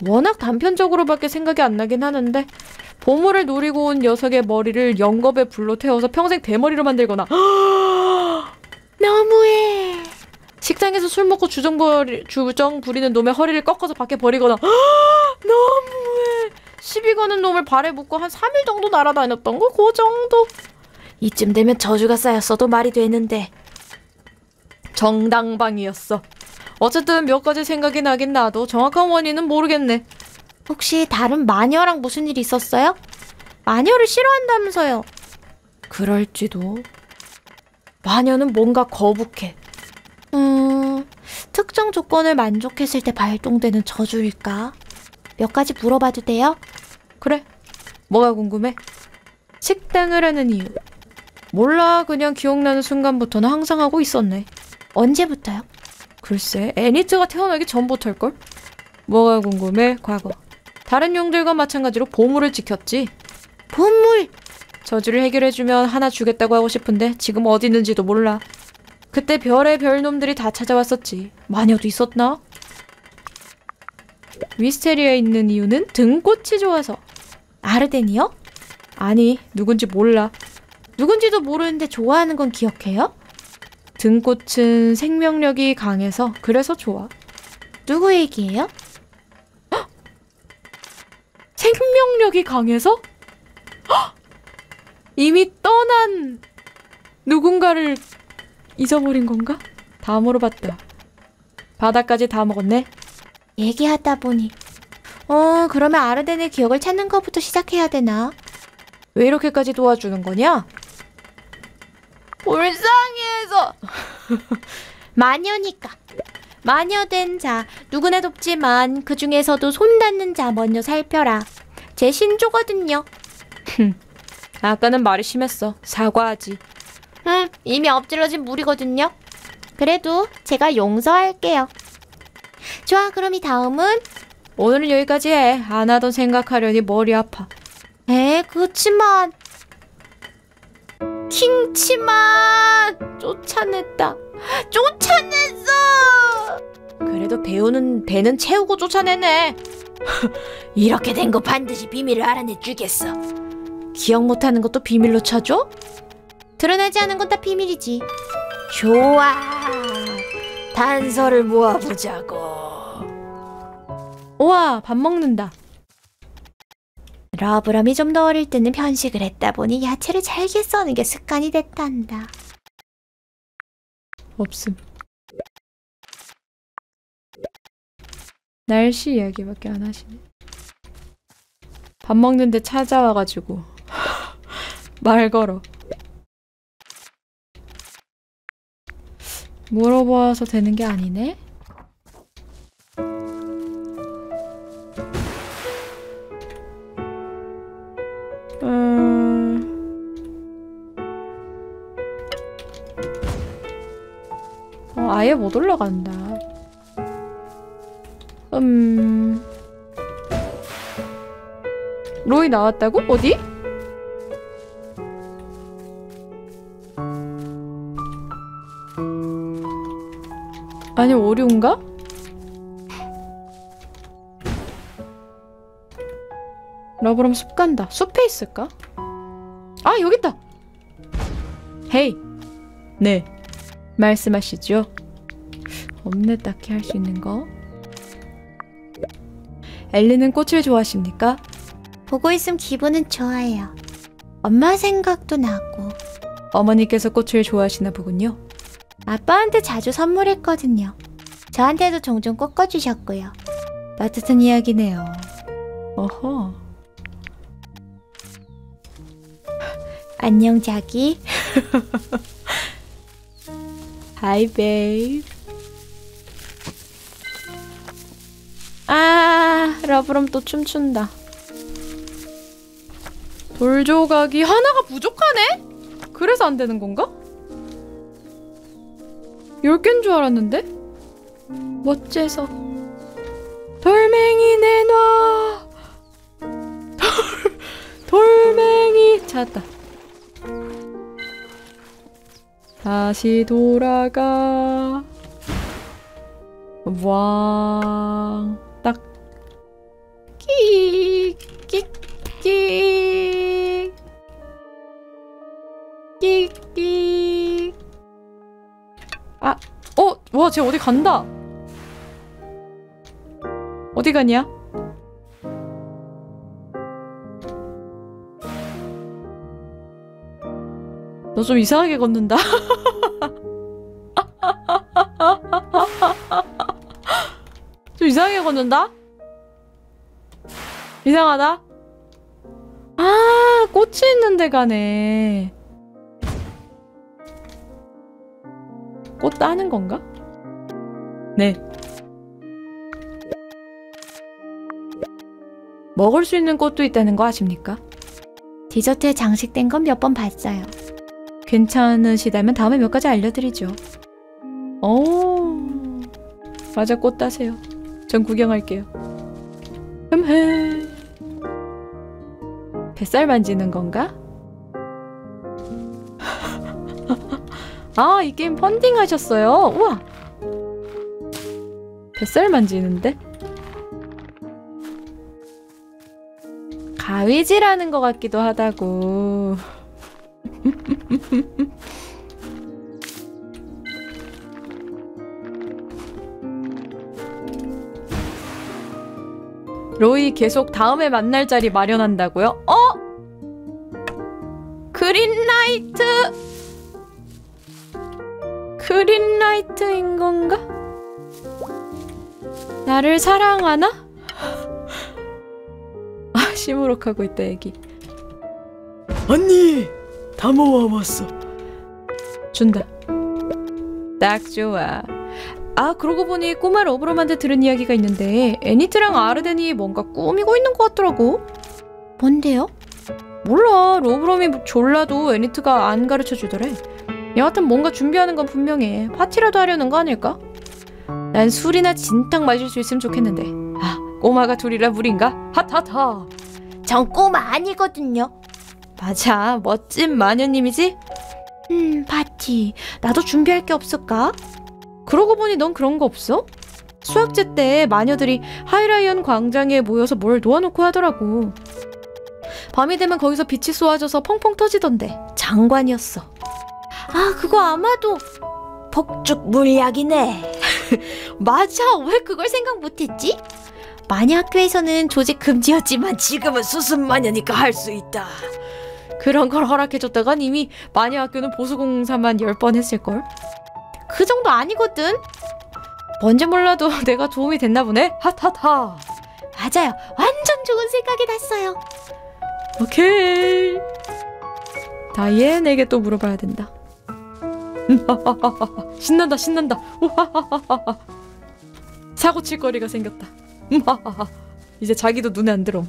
워낙 단편적으로밖에 생각이 안 나긴 하는데 보물을 노리고 온 녀석의 머리를 영겁에 불로 태워서 평생 대머리로 만들거나. 너무해. 식당에서 술 먹고 주정 부리는 놈의 허리를 꺾어서 밖에 버리거나. 너무해. 시비 거는 놈을 발에 묶고 한 3일 정도 날아다녔던 거? 그 정도? 이쯤 되면 저주가 쌓였어도 말이 되는데 정당방위였어. 어쨌든 몇 가지 생각이 나긴 나도 정확한 원인은 모르겠네. 혹시 다른 마녀랑 무슨 일이 있었어요? 마녀를 싫어한다면서요. 그럴지도. 마녀는 뭔가 거북해. 특정 조건을 만족했을 때 발동되는 저주일까? 몇 가지 물어봐도 돼요? 그래. 뭐가 궁금해? 식당을 하는 이유. 몰라. 그냥 기억나는 순간부터는 항상 하고 있었네. 언제부터요? 글쎄, 애니트가 태어나기 전부터일걸? 뭐가 궁금해? 과거. 다른 용들과 마찬가지로 보물을 지켰지. 보물! 저주를 해결해주면 하나 주겠다고 하고 싶은데 지금 어디 있는지도 몰라. 그때 별의 별놈들이 다 찾아왔었지. 마녀도 있었나? 있다. 위스테리아에 있는 이유는 등꽃이 좋아서. 아르덴이요? 아니, 누군지 몰라. 누군지도 모르는데 좋아하는 건 기억해요? 등꽃은 생명력이 강해서 그래서 좋아. 누구 얘기예요? 헉! 생명력이 강해서? 헉! 이미 떠난 누군가를 잊어버린 건가? 다 물어봤다. 바다까지 다 먹었네. 얘기하다 보니 그러면 아르덴의 기억을 찾는 것부터 시작해야 되나? 왜 이렇게까지 도와주는 거냐? 불쌍해서. 마녀니까. 마녀된 자, 누구나 돕지만 그 중에서도 손 닿는 자 먼저 살펴라. 제 신조거든요. 아까는 말이 심했어. 사과하지. 이미 엎질러진 물이거든요. 그래도 제가 용서할게요. 좋아, 그럼 이 다음은? 오늘은 여기까지 해. 안 하던 생각하려니 머리 아파. 그치만... 킹치만... 쫓아냈다. 쫓아냈어! 그래도 배우는 배는 채우고 쫓아내네. 이렇게 된 거 반드시 비밀을 알아내주겠어. 기억 못하는 것도 비밀로 쳐줘? 드러나지 않은 건 다 비밀이지. 좋아, 단서를 모아보자고. 우와, 밥 먹는다. 러브럼이 좀 더 어릴 때는 편식을 했다 보니 야채를 잘게 써는 게 습관이 됐단다. 없음. 날씨 이야기밖에 안 하시네. 밥 먹는데 찾아와가지고 말 걸어. 물어봐서 되는 게 아니네? 아예 못 올라간다. 로이 나왔다고? 어디? 아니, 오류인가? 러브럼 숲 간다. 숲에 있을까? 아, 여기 있다. 헤이. 네, 말씀하시죠. 없네, 딱히 할 수 있는 거. 엘리는 꽃을 좋아하십니까? 보고 있음 기분은 좋아요. 엄마 생각도 나고. 어머니께서 꽃을 좋아하시나 보군요. 아빠한테 자주 선물했거든요. 저한테도 종종 꽂아주셨고요. 따뜻한 이야기네요. 어허. 안녕, 자기. Hi, babe. 아, 러브럼 또 춤춘다. 돌 조각이 하나가 부족하네? 그래서 안 되는 건가? 10개인 줄 알았는데? 멋져서. 돌멩이 내놔. 돌멩이 찾았다. 다시 돌아가. 왕. 딱. 끼익. 끼익. 끼익. 끼익. 끼익. 아, 와, 쟤 어디 간다. 어디 가냐? 너 좀 이상하게 걷는다. 좀 이상하게 걷는다? 이상하다? 아, 꽃이 있는 데 가네. 꽃 따는 건가? 네. 먹을 수 있는 꽃도 있다는 거 아십니까? 디저트에 장식된 건 몇 번 봤어요. 괜찮으시다면 다음에 몇 가지 알려드리죠. 오, 맞아, 꽃 따세요. 전 구경할게요. 흠흠. 뱃살 만지는 건가? 아, 이 게임 펀딩 하셨어요? 우와! 뱃살 만지는데? 아, 의지라는 것 같기도 하다고. 로이 계속 다음에 만날 자리 마련한다고요? 어? 그린라이트! 그린라이트인 건가? 나를 사랑하나? 아, 시무룩하고 있다, 애기. 언니! 다 모아왔어. 준다. 딱 좋아. 아, 그러고 보니 꼬마 러브롬한테 들은 이야기가 있는데 애니트랑 아르덴이 뭔가 꾸미고 있는 것 같더라고. 뭔데요? 몰라. 러브롬이 졸라도 애니트가 안 가르쳐주더래. 여하튼 뭔가 준비하는 건 분명해. 파티라도 하려는 거 아닐까? 난 술이나 진탕 마실 수 있으면 좋겠는데. 아, 꼬마가 둘이라 무리인가? 핫핫하. 전 꼬마 아니거든요. 맞아. 멋진 마녀님이지? 파티. 나도 준비할 게 없을까? 그러고 보니 넌 그런 거 없어? 수학제 때 마녀들이 하이라이언 광장에 모여서 뭘 놓아놓고 하더라고. 밤이 되면 거기서 빛이 쏘아져서 펑펑 터지던데. 장관이었어. 아, 그거 아마도 폭죽 물약이네. 맞아. 왜 그걸 생각 못했지? 마녀 학교에서는 조직 금지였지만 지금은 수습 마녀니까 할 수 있다. 그런 걸 허락해줬다간 이미 마녀 학교는 보수공사만 10번 했을걸? 그 정도 아니거든. 뭔지 몰라도 내가 도움이 됐나 보네. 핫핫하. 맞아요. 완전 좋은 생각이 났어요. 오케이. 다이앤에게 또 물어봐야 된다. 신난다 신난다. 사고칠 거리가 생겼다. 이제 자기도 눈에 안 들어.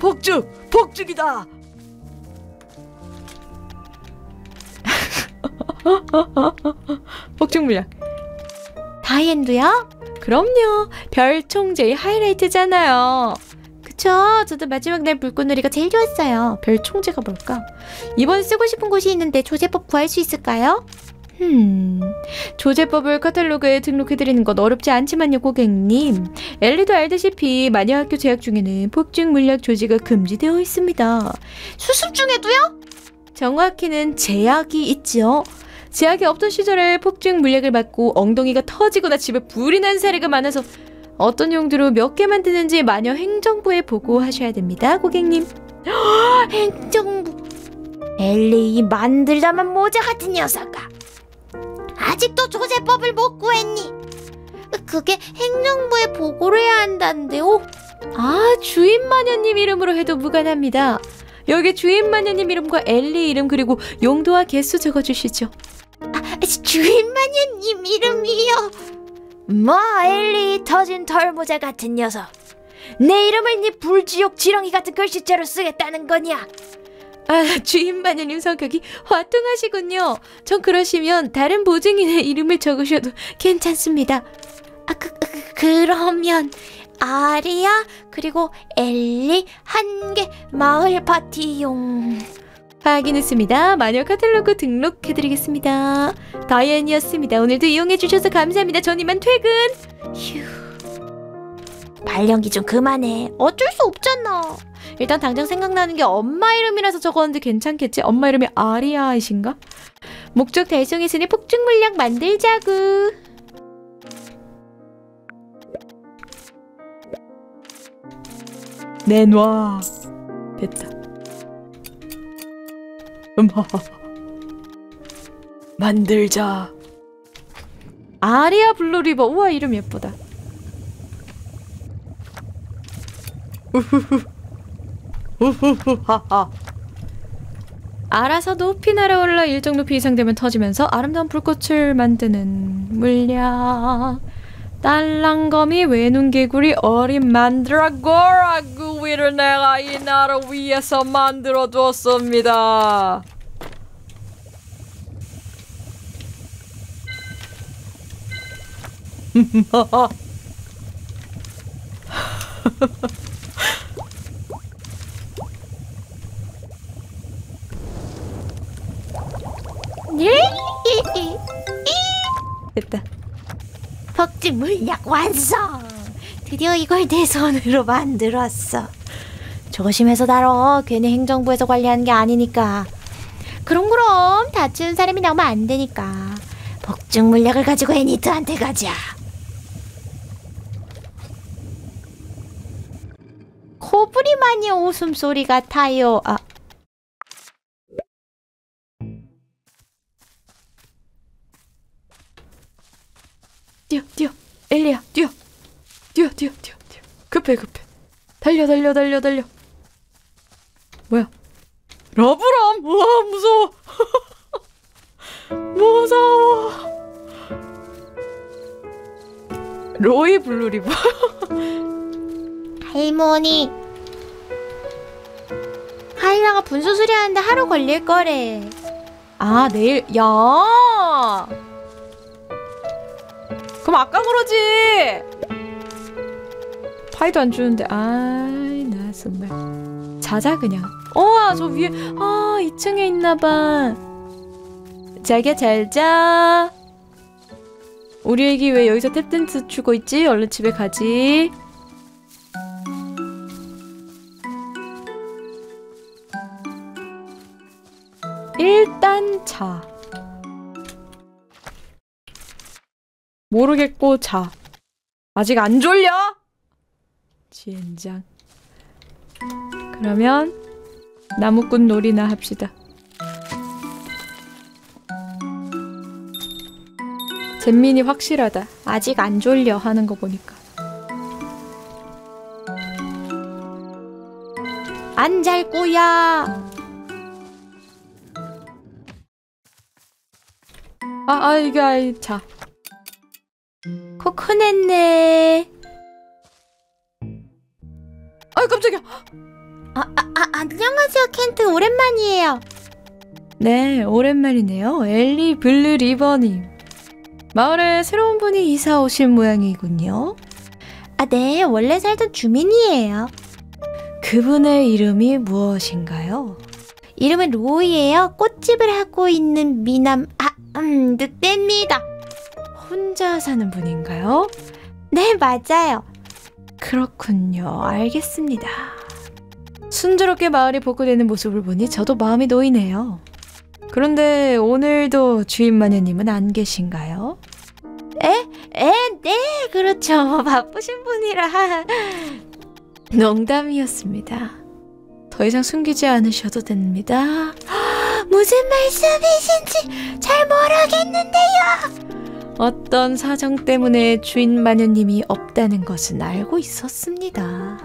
폭죽! 폭죽이다! 폭죽 물약. 다이앤도요? 그럼요. 별 총제의 하이라이트잖아요. 그쵸? 저도 마지막 날 물고놀이가 제일 좋았어요. 별 총제가 뭘까? 이번에 쓰고 싶은 곳이 있는데 조제법 구할 수 있을까요? 조제법을 카탈로그에 등록해드리는 건 어렵지 않지만요, 고객님. 엘리도 알다시피 마녀학교 재학 중에는 폭죽 물약 조지가 금지되어 있습니다. 수습 중에도요? 정확히는 제약이 있죠. 제약이 없던 시절에 폭죽 물약을 맞고 엉덩이가 터지거나 집에 불이 난 사례가 많아서 어떤 용도로 몇 개만 드는지 마녀 행정부에 보고하셔야 됩니다, 고객님. 행정부... 엘리, 이 만들다만 모자 같은 녀석아. 아직도 조제법을 못 구했니? 그게 행정부에 보고를 해야 한다는데요. 아, 주인 마녀님 이름으로 해도 무관합니다. 여기 주인 마녀님 이름과 엘리 이름 그리고 용도와 개수 적어주시죠. 아, 주인 마녀님 이름이요? 뭐, 엘리 터진 털모자 같은 녀석. 내 이름을 네 불지옥 지렁이 같은 글씨자로 쓰겠다는 거냐? 아, 주인 마녀님 성격이 화통하시군요. 전 그러시면 다른 보증인의 이름을 적으셔도 괜찮습니다. 아, 그러면... 아리아 그리고 엘리 한 개 마을 파티용. 확인했습니다. 마녀 카탈로그 등록해드리겠습니다. 다이앤이었습니다. 오늘도 이용해주셔서 감사합니다. 전 이만 퇴근. 휴. 발령기 좀 그만해. 어쩔 수 없잖아. 일단 당장 생각나는 게 엄마 이름이라서 적었는데 괜찮겠지? 엄마 이름이 아리아이신가? 목적 달성했으니 폭죽 물약 만들자구. 내놔. 됐다. 만들자. 아리아 블루리버. 우와, 이름 예쁘다. 우후후 우후후하하. 알아서 높이 날아올라 일정 높이 이상 되면 터지면서 아름다운 불꽃을 만드는 물약. 딸랑거미 외눈개구리 어린 만드라고라구이를 내가 이 나라 위에서 만들어두었습니다. 됐다. 폭죽 물약 완성! 드디어 이걸 내 손으로 만들었어. 조심해서 다뤄. 괜히 행정부에서 관리하는 게 아니니까. 그럼 다치는 사람이 나오면 안 되니까. 복중 물약을 가지고 애니트한테 가자. 코브리마니 웃음소리 같아요. 아. 뛰어 엘리야 뛰어 급해 달려 뭐야 러브람. 우와 무서워. 무서워. 로이 블루리버. 할머니 하일라가 분수 수리하는데 하루 걸릴 거래. 아 내일. 야 그럼 아까 그러지. 파이도 안 주는데. 아이 나 정말. 자자 그냥. 우와 저 위에. 아 2층에 있나봐. 자기야 잘자. 우리 애기 왜 여기서 탭댄스 추고 있지? 얼른 집에 가지. 일단 자. 모르겠고 자. 아직 안 졸려? 지엔장. 그러면 나무꾼 놀이나 합시다. 잼민이 확실하다. 아직 안 졸려 하는 거 보니까. 안 잘 거야. 이게 아이 자. 코코냈네. 아이 깜짝이야. 안녕하세요 켄트 오랜만이에요. 네 오랜만이네요. 엘리 블루리버님. 마을에 새로운 분이 이사 오신 모양이군요. 아 네 원래 살던 주민이에요. 그분의 이름이 무엇인가요? 이름은 로이예요. 꽃집을 하고 있는 미남 늑대입니다. 혼자 사는 분인가요? 네, 맞아요. 그렇군요. 알겠습니다. 순조롭게 마을이 복구되는 모습을 보니 저도 마음이 놓이네요. 그런데 오늘도 주인 마녀님은 안 계신가요? 네, 그렇죠. 바쁘신 분이라. 농담이었습니다. 더 이상 숨기지 않으셔도 됩니다. 무슨 말씀이신지 잘 모르겠는데요. 어떤 사정 때문에 주인 마녀님이 없다는 것은 알고 있었습니다.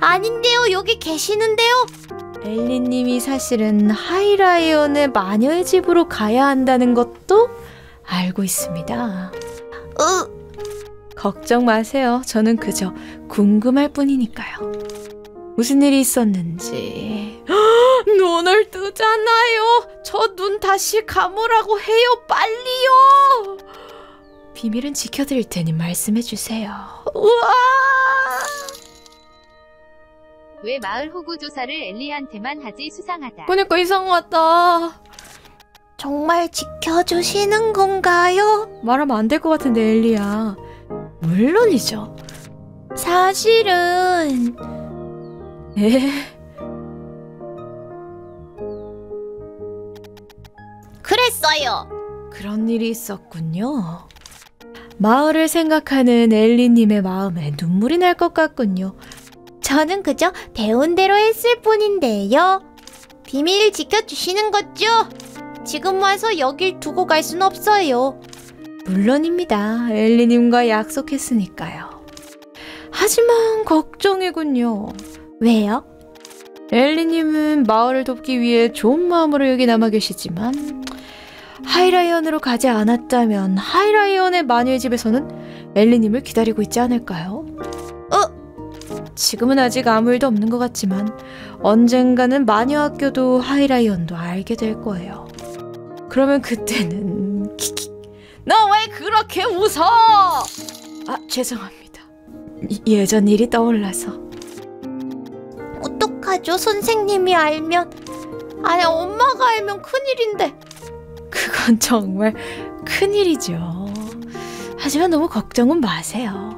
아닌데요. 여기 계시는데요. 엘리님이 사실은 하이라이언의 마녀의 집으로 가야 한다는 것도 알고 있습니다. 걱정 마세요. 저는 그저 궁금할 뿐이니까요. 무슨 일이 있었는지. 눈을 뜨잖아요. 저 눈 다시 감으라고 해요. 빨리요. 비밀은 지켜드릴 테니 말씀해주세요. 우와. 왜 마을 호구 조사를 엘리한테만 하지 수상하다. 그러니까 이상하다. 정말 지켜주시는 건가요? 말하면 안 될 것 같은데 엘리야. 물론이죠. 사실은 그랬어요. 그런 일이 있었군요. 마을을 생각하는 엘리님의 마음에 눈물이 날 것 같군요. 저는 그저 배운 대로 했을 뿐인데요. 비밀을 지켜주시는 거죠? 지금 와서 여길 두고 갈 순 없어요. 물론입니다. 엘리님과 약속했으니까요. 하지만 걱정이군요. 왜요? 엘리님은 마을을 돕기 위해 좋은 마음으로 여기 남아 계시지만 하이라이언으로 가지 않았다면 하이라이언의 마녀의 집에서는 엘리님을 기다리고 있지 않을까요? 지금은 아직 아무 일도 없는 것 같지만 언젠가는 마녀학교도 하이라이언도 알게 될 거예요. 그러면 그때는 너 왜 그렇게 웃어? 아 죄송합니다. 예전 일이 떠올라서. 어떡하죠? 선생님이 알면. 아니 엄마가 알면 큰일인데. 그건 정말 큰일이죠. 하지만 너무 걱정은 마세요.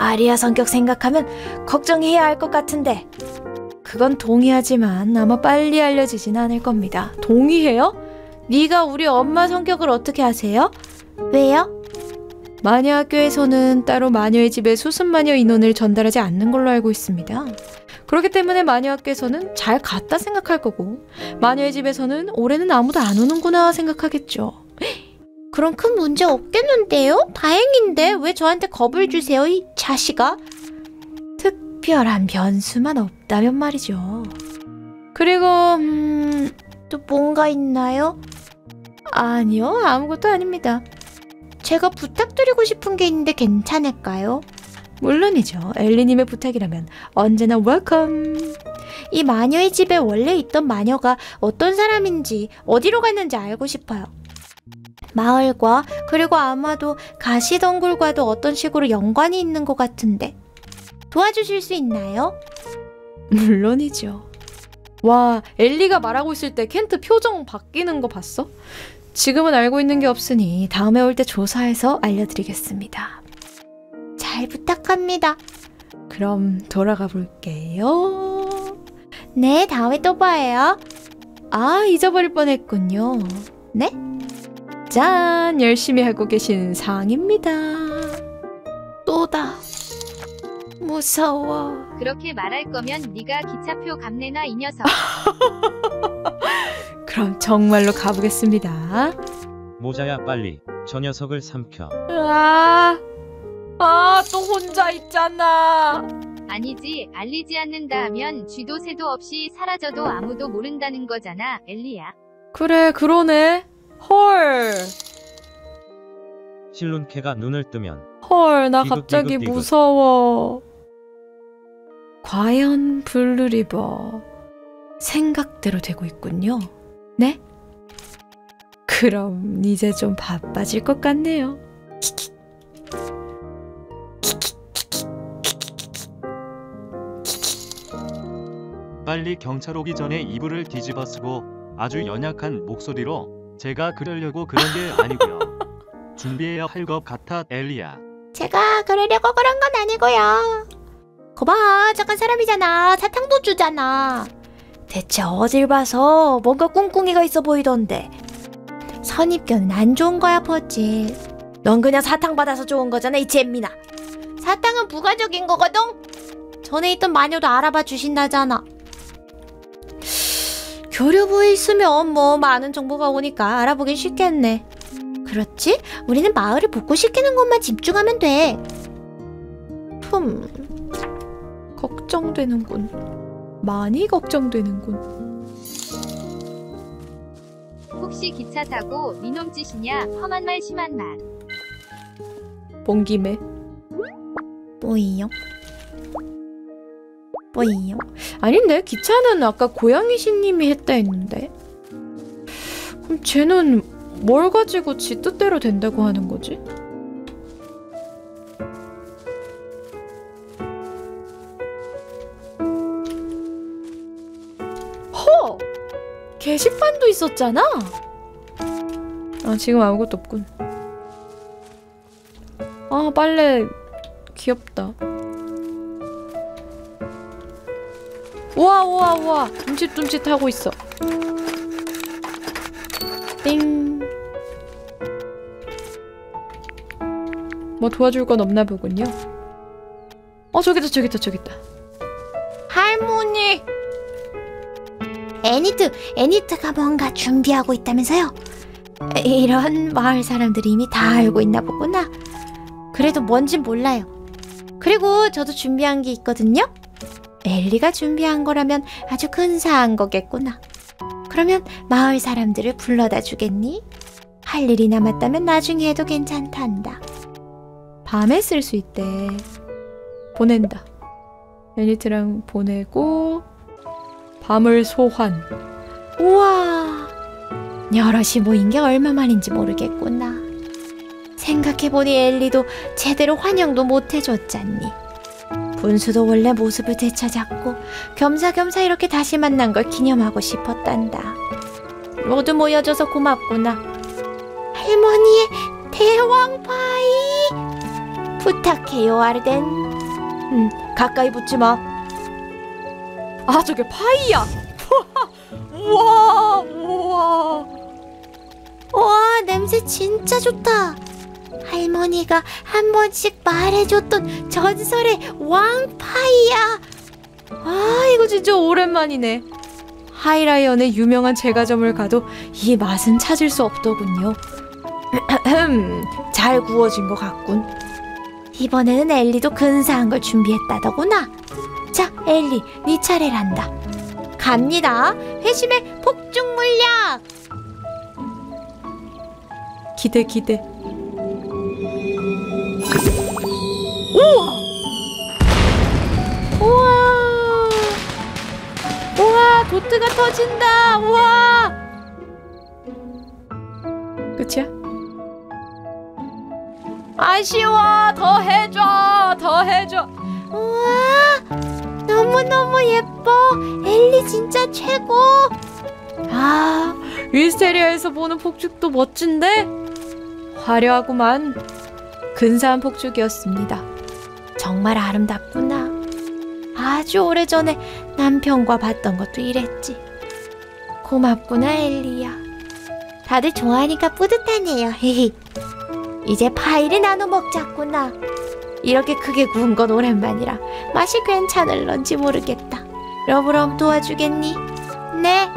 아리아 성격 생각하면 걱정해야 할 것 같은데 그건 동의하지만 아마 빨리 알려지진 않을 겁니다. 동의해요? 네가 우리 엄마 성격을 어떻게 아세요? 왜요? 마녀 학교에서는 따로 마녀의 집에 수습마녀 인원을 전달하지 않는 걸로 알고 있습니다. 그렇기 때문에 마녀 학교에서는 잘 갔다 생각할 거고 마녀의 집에서는 올해는 아무도 안 오는구나 생각하겠죠. 그럼 큰 문제 없겠는데요? 다행인데 왜 저한테 겁을 주세요, 이 자식아? 특별한 변수만 없다면 말이죠. 그리고 또 뭔가 있나요? 아니요, 아무것도 아닙니다. 제가 부탁드리고 싶은 게 있는데 괜찮을까요? 물론이죠. 엘리님의 부탁이라면 언제나 웰컴. 이 마녀의 집에 원래 있던 마녀가 어떤 사람인지 어디로 갔는지 알고 싶어요. 마을과 그리고 아마도 가시덩굴과도 어떤 식으로 연관이 있는 것 같은데 도와주실 수 있나요? 물론이죠. 와, 엘리가 말하고 있을 때 켄트 표정 바뀌는 거 봤어? 지금은 알고 있는 게 없으니 다음에 올 때 조사해서 알려드리겠습니다. 잘 부탁합니다. 그럼 돌아가 볼게요. 네, 다음에 또 봐요. 아, 잊어버릴 뻔했군요. 네? 짠! 열심히 하고 계신 상입니다. 또다. 무서워. 그렇게 말할 거면 네가 기차표 값내나 이 녀석. 그럼 정말로 가보겠습니다. 모자야, 빨리 저 녀석을 삼켜. 또 혼자 있잖아. 아니지, 알리지 않는다 하면 쥐도 새도 없이 사라져도 아무도 모른다는 거잖아, 엘리야. 그래, 그러네. 헐. 실눈캐가 눈을 뜨면 헐, 나 갑자기 무서워. 과연 블루리버 생각대로 되고 있군요. 네? 그럼 이제 좀 바빠질 것 같네요. 빨리 경찰 오기 전에 이불을 뒤집어 쓰고 아주 연약한 목소리로 제가 그러려고 그런 게 아니고요. 준비해야 할 것 같아, 엘리야. 제가 그러려고 그런 건 아니고요. 거봐, 잠깐 사람이잖아. 사탕도 주잖아. 대체 어딜 봐서 뭔가 꿍꿍이가 있어 보이던데. 선입견은 안 좋은 거야, 퍼즐. 넌 그냥 사탕 받아서 좋은 거잖아, 이 잼민아. 사탕은 부가적인 거거든. 전에 있던 마녀도 알아봐 주신다잖아. 교류부에 있으면 뭐 많은 정보가 오니까 알아보긴 쉽겠네. 그렇지? 우리는 마을을 복구시키는 것만 집중하면 돼. 걱정되는군. 많이 걱정되는군. 혹시 기차 타고 니놈 짓이냐? 험한 말 심한 말. 본 김에. 뭐이요? 뭐예요? 아닌데, 기차는 아까 고양이신님이 했다 했는데. 그럼 쟤는 뭘 가지고 지 뜻대로 된다고 하는 거지? 허! 게시판도 있었잖아? 아, 지금 아무것도 없군. 아, 빨래 귀엽다. 우와 우와 우와, 둠칫둠칫 하고 있어. 띵. 뭐 도와줄 건 없나 보군요. 저기다 저기다 저기다. 할머니. 애니트가 뭔가 준비하고 있다면서요? 이런, 마을 사람들이 이미 다 알고 있나 보구나. 그래도 뭔진 몰라요. 그리고 저도 준비한 게 있거든요. 엘리가 준비한 거라면 아주 근사한 거겠구나. 그러면 마을 사람들을 불러다 주겠니? 할 일이 남았다면 나중에 해도 괜찮단다. 밤에 쓸 수 있대. 보낸다. 엘리트랑 보내고 밤을 소환. 우와, 여럿이 모인 게 얼마만인지 모르겠구나. 생각해보니 엘리도 제대로 환영도 못 해줬잖니. 분수도 원래 모습을 되찾았고 겸사겸사 이렇게 다시 만난 걸 기념하고 싶었단다. 모두 모여줘서 고맙구나. 할머니의 대왕 파이 부탁해요, 아르덴. 가까이 붙지 마. 아, 저게 파이야. 우와, 우와. 와, 냄새 진짜 좋다. 할머니가 한 번씩 말해줬던 전설의 왕파이야. 아, 이거 진짜 오랜만이네. 하이라이언의 유명한 제과점을 가도 이 맛은 찾을 수 없더군요. 잘 구워진 것 같군. 이번에는 엘리도 근사한 걸 준비했다더구나. 자, 엘리, 네 차례란다. 갑니다. 회심의 폭죽 물약. 기대. 우와, 도트가 터진다. 우와. 끝이야? 아쉬워. 더 해줘. 우와, 너무너무 예뻐. 엘리 진짜 최고. 아, 위스테리아에서 보는 폭죽도 멋진데? 화려하구만. 근사한 폭죽이었습니다. 정말 아름답구나. 아주 오래전에 남편과 봤던 것도 이랬지. 고맙구나, 엘리야. 다들 좋아하니까 뿌듯하네요. 이제 파이를 나눠 먹자꾸나. 이렇게 크게 구운 건 오랜만이라 맛이 괜찮을런지 모르겠다. 러브럼 도와주겠니? 네.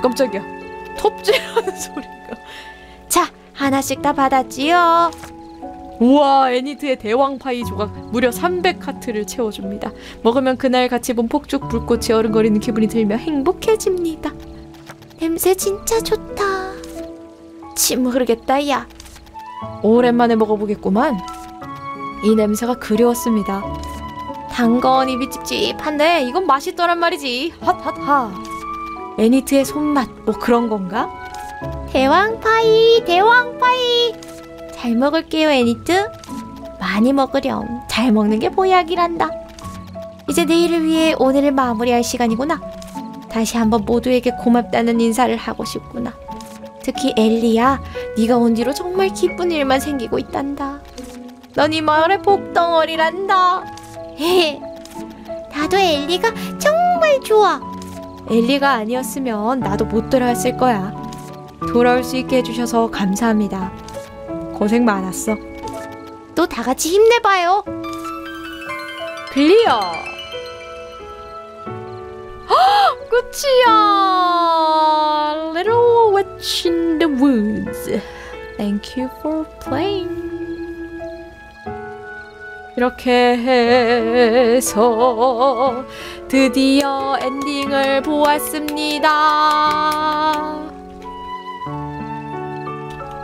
깜짝이야. 톱질하는 소리가. 자, 하나씩 다 받았지요. 우와, 애니트의 대왕파이 조각 무려 300 카트를 채워줍니다. 먹으면 그날 같이 본 폭죽 불꽃이 어른거리는 기분이 들며 행복해집니다. 냄새 진짜 좋다. 침 흐르겠다. 야, 오랜만에 먹어보겠구만. 이 냄새가 그리웠습니다. 단건 입이 찝찝한데 이건 맛있더란 말이지. 핫핫핫. 애니트의 손맛 뭐 그런건가? 대왕파이 잘 먹을게요, 애니트. 많이 먹으렴. 잘 먹는 게 보약이란다. 이제 내일을 위해 오늘을 마무리할 시간이구나. 다시 한번 모두에게 고맙다는 인사를 하고 싶구나. 특히 엘리야, 네가 온 뒤로 정말 기쁜 일만 생기고 있단다. 넌 이 마을의 복덩어리란다. 나도 엘리가 정말 좋아. 엘리가 아니었으면 나도 못 돌아왔을 거야. 돌아올 수 있게 해주셔서 감사합니다. 고생 많았어. 또 다 같이 힘내봐요. 클리어. 끝이야. Little witch in the woods. Thank you for playing. 이렇게 해서 드디어 엔딩을 보았습니다.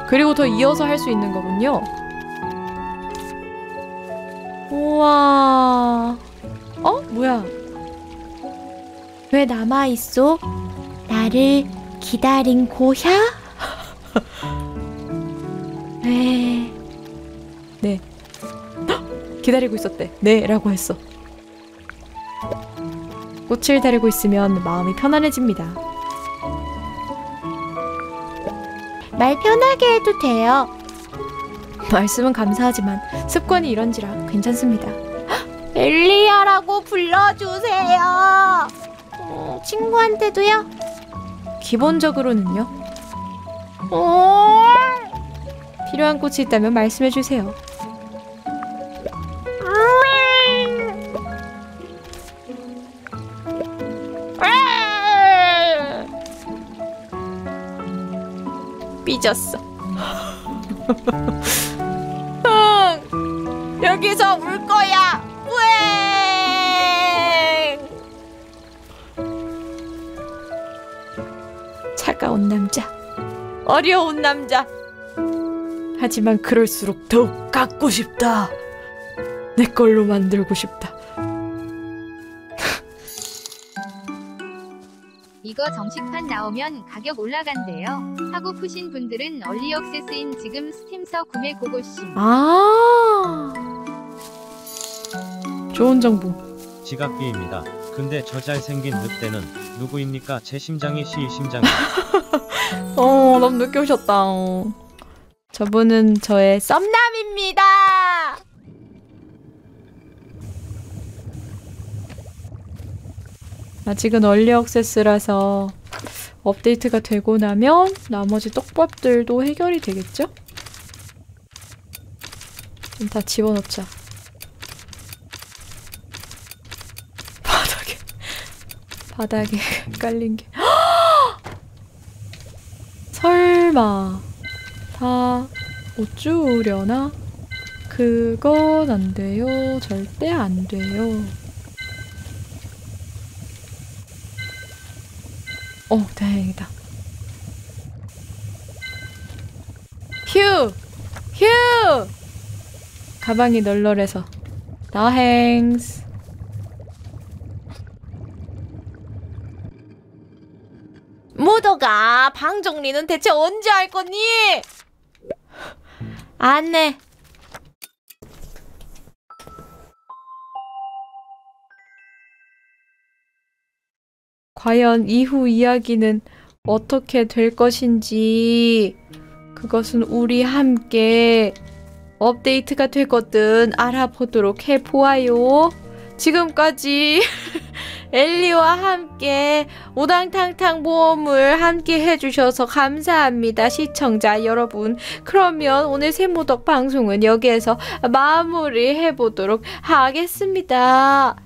그리고 더 이어서 할 수 있는 거군요. 우와. 뭐야? 왜 남아있어? 나를 기다린 고향? 네. 네. 기다리고 있었대. 네, 라고 했어. 꽃을 데리고 있으면 마음이 편안해집니다. 말 편하게 해도 돼요. 말씀은 감사하지만 습관이 이런지라 괜찮습니다. 엘리야라고 불러주세요. 친구한테도요? 기본적으로는요. 필요한 꽃이 있다면 말씀해주세요. 삐졌어. 응, 여기서 울 거야. 왜? 차가운 남자, 어려운 남자. 하지만 그럴수록 더욱 갖고 싶다. 내 걸로 만들고 싶다. 이거 정식판 나오면 가격 올라간대요. 하고 푸신 분들은 얼리 억세스인 지금 스팀서 구매 고고심. 아, 좋은 정보. 지각비입니다. 근데 저 잘생긴 늑대는 누구입니까? 제 심장이 시심장. 너무 늦게 오셨다. 저분은 저의 썸남입니다. 아직은 얼리 억세스라서 업데이트가 되고 나면 나머지 떡밥들도 해결이 되겠죠? 좀 다 집어넣자. 바닥에 깔린 게 설마 다 못 주려나? 그건 안 돼요. 절대 안 돼요. 오, 다행이다. 휴! 휴! 가방이 널널해서 다행스. 무더가 방 정리는 대체 언제 할 거니? 안 해. 과연 이후 이야기는 어떻게 될 것인지, 그것은 우리 함께 업데이트가 되거든 알아보도록 해보아요. 지금까지 엘리와 함께 오당탕탕 모험을 함께 해주셔서 감사합니다, 시청자 여러분. 그러면 오늘 샘모덕 방송은 여기에서 마무리해보도록 하겠습니다.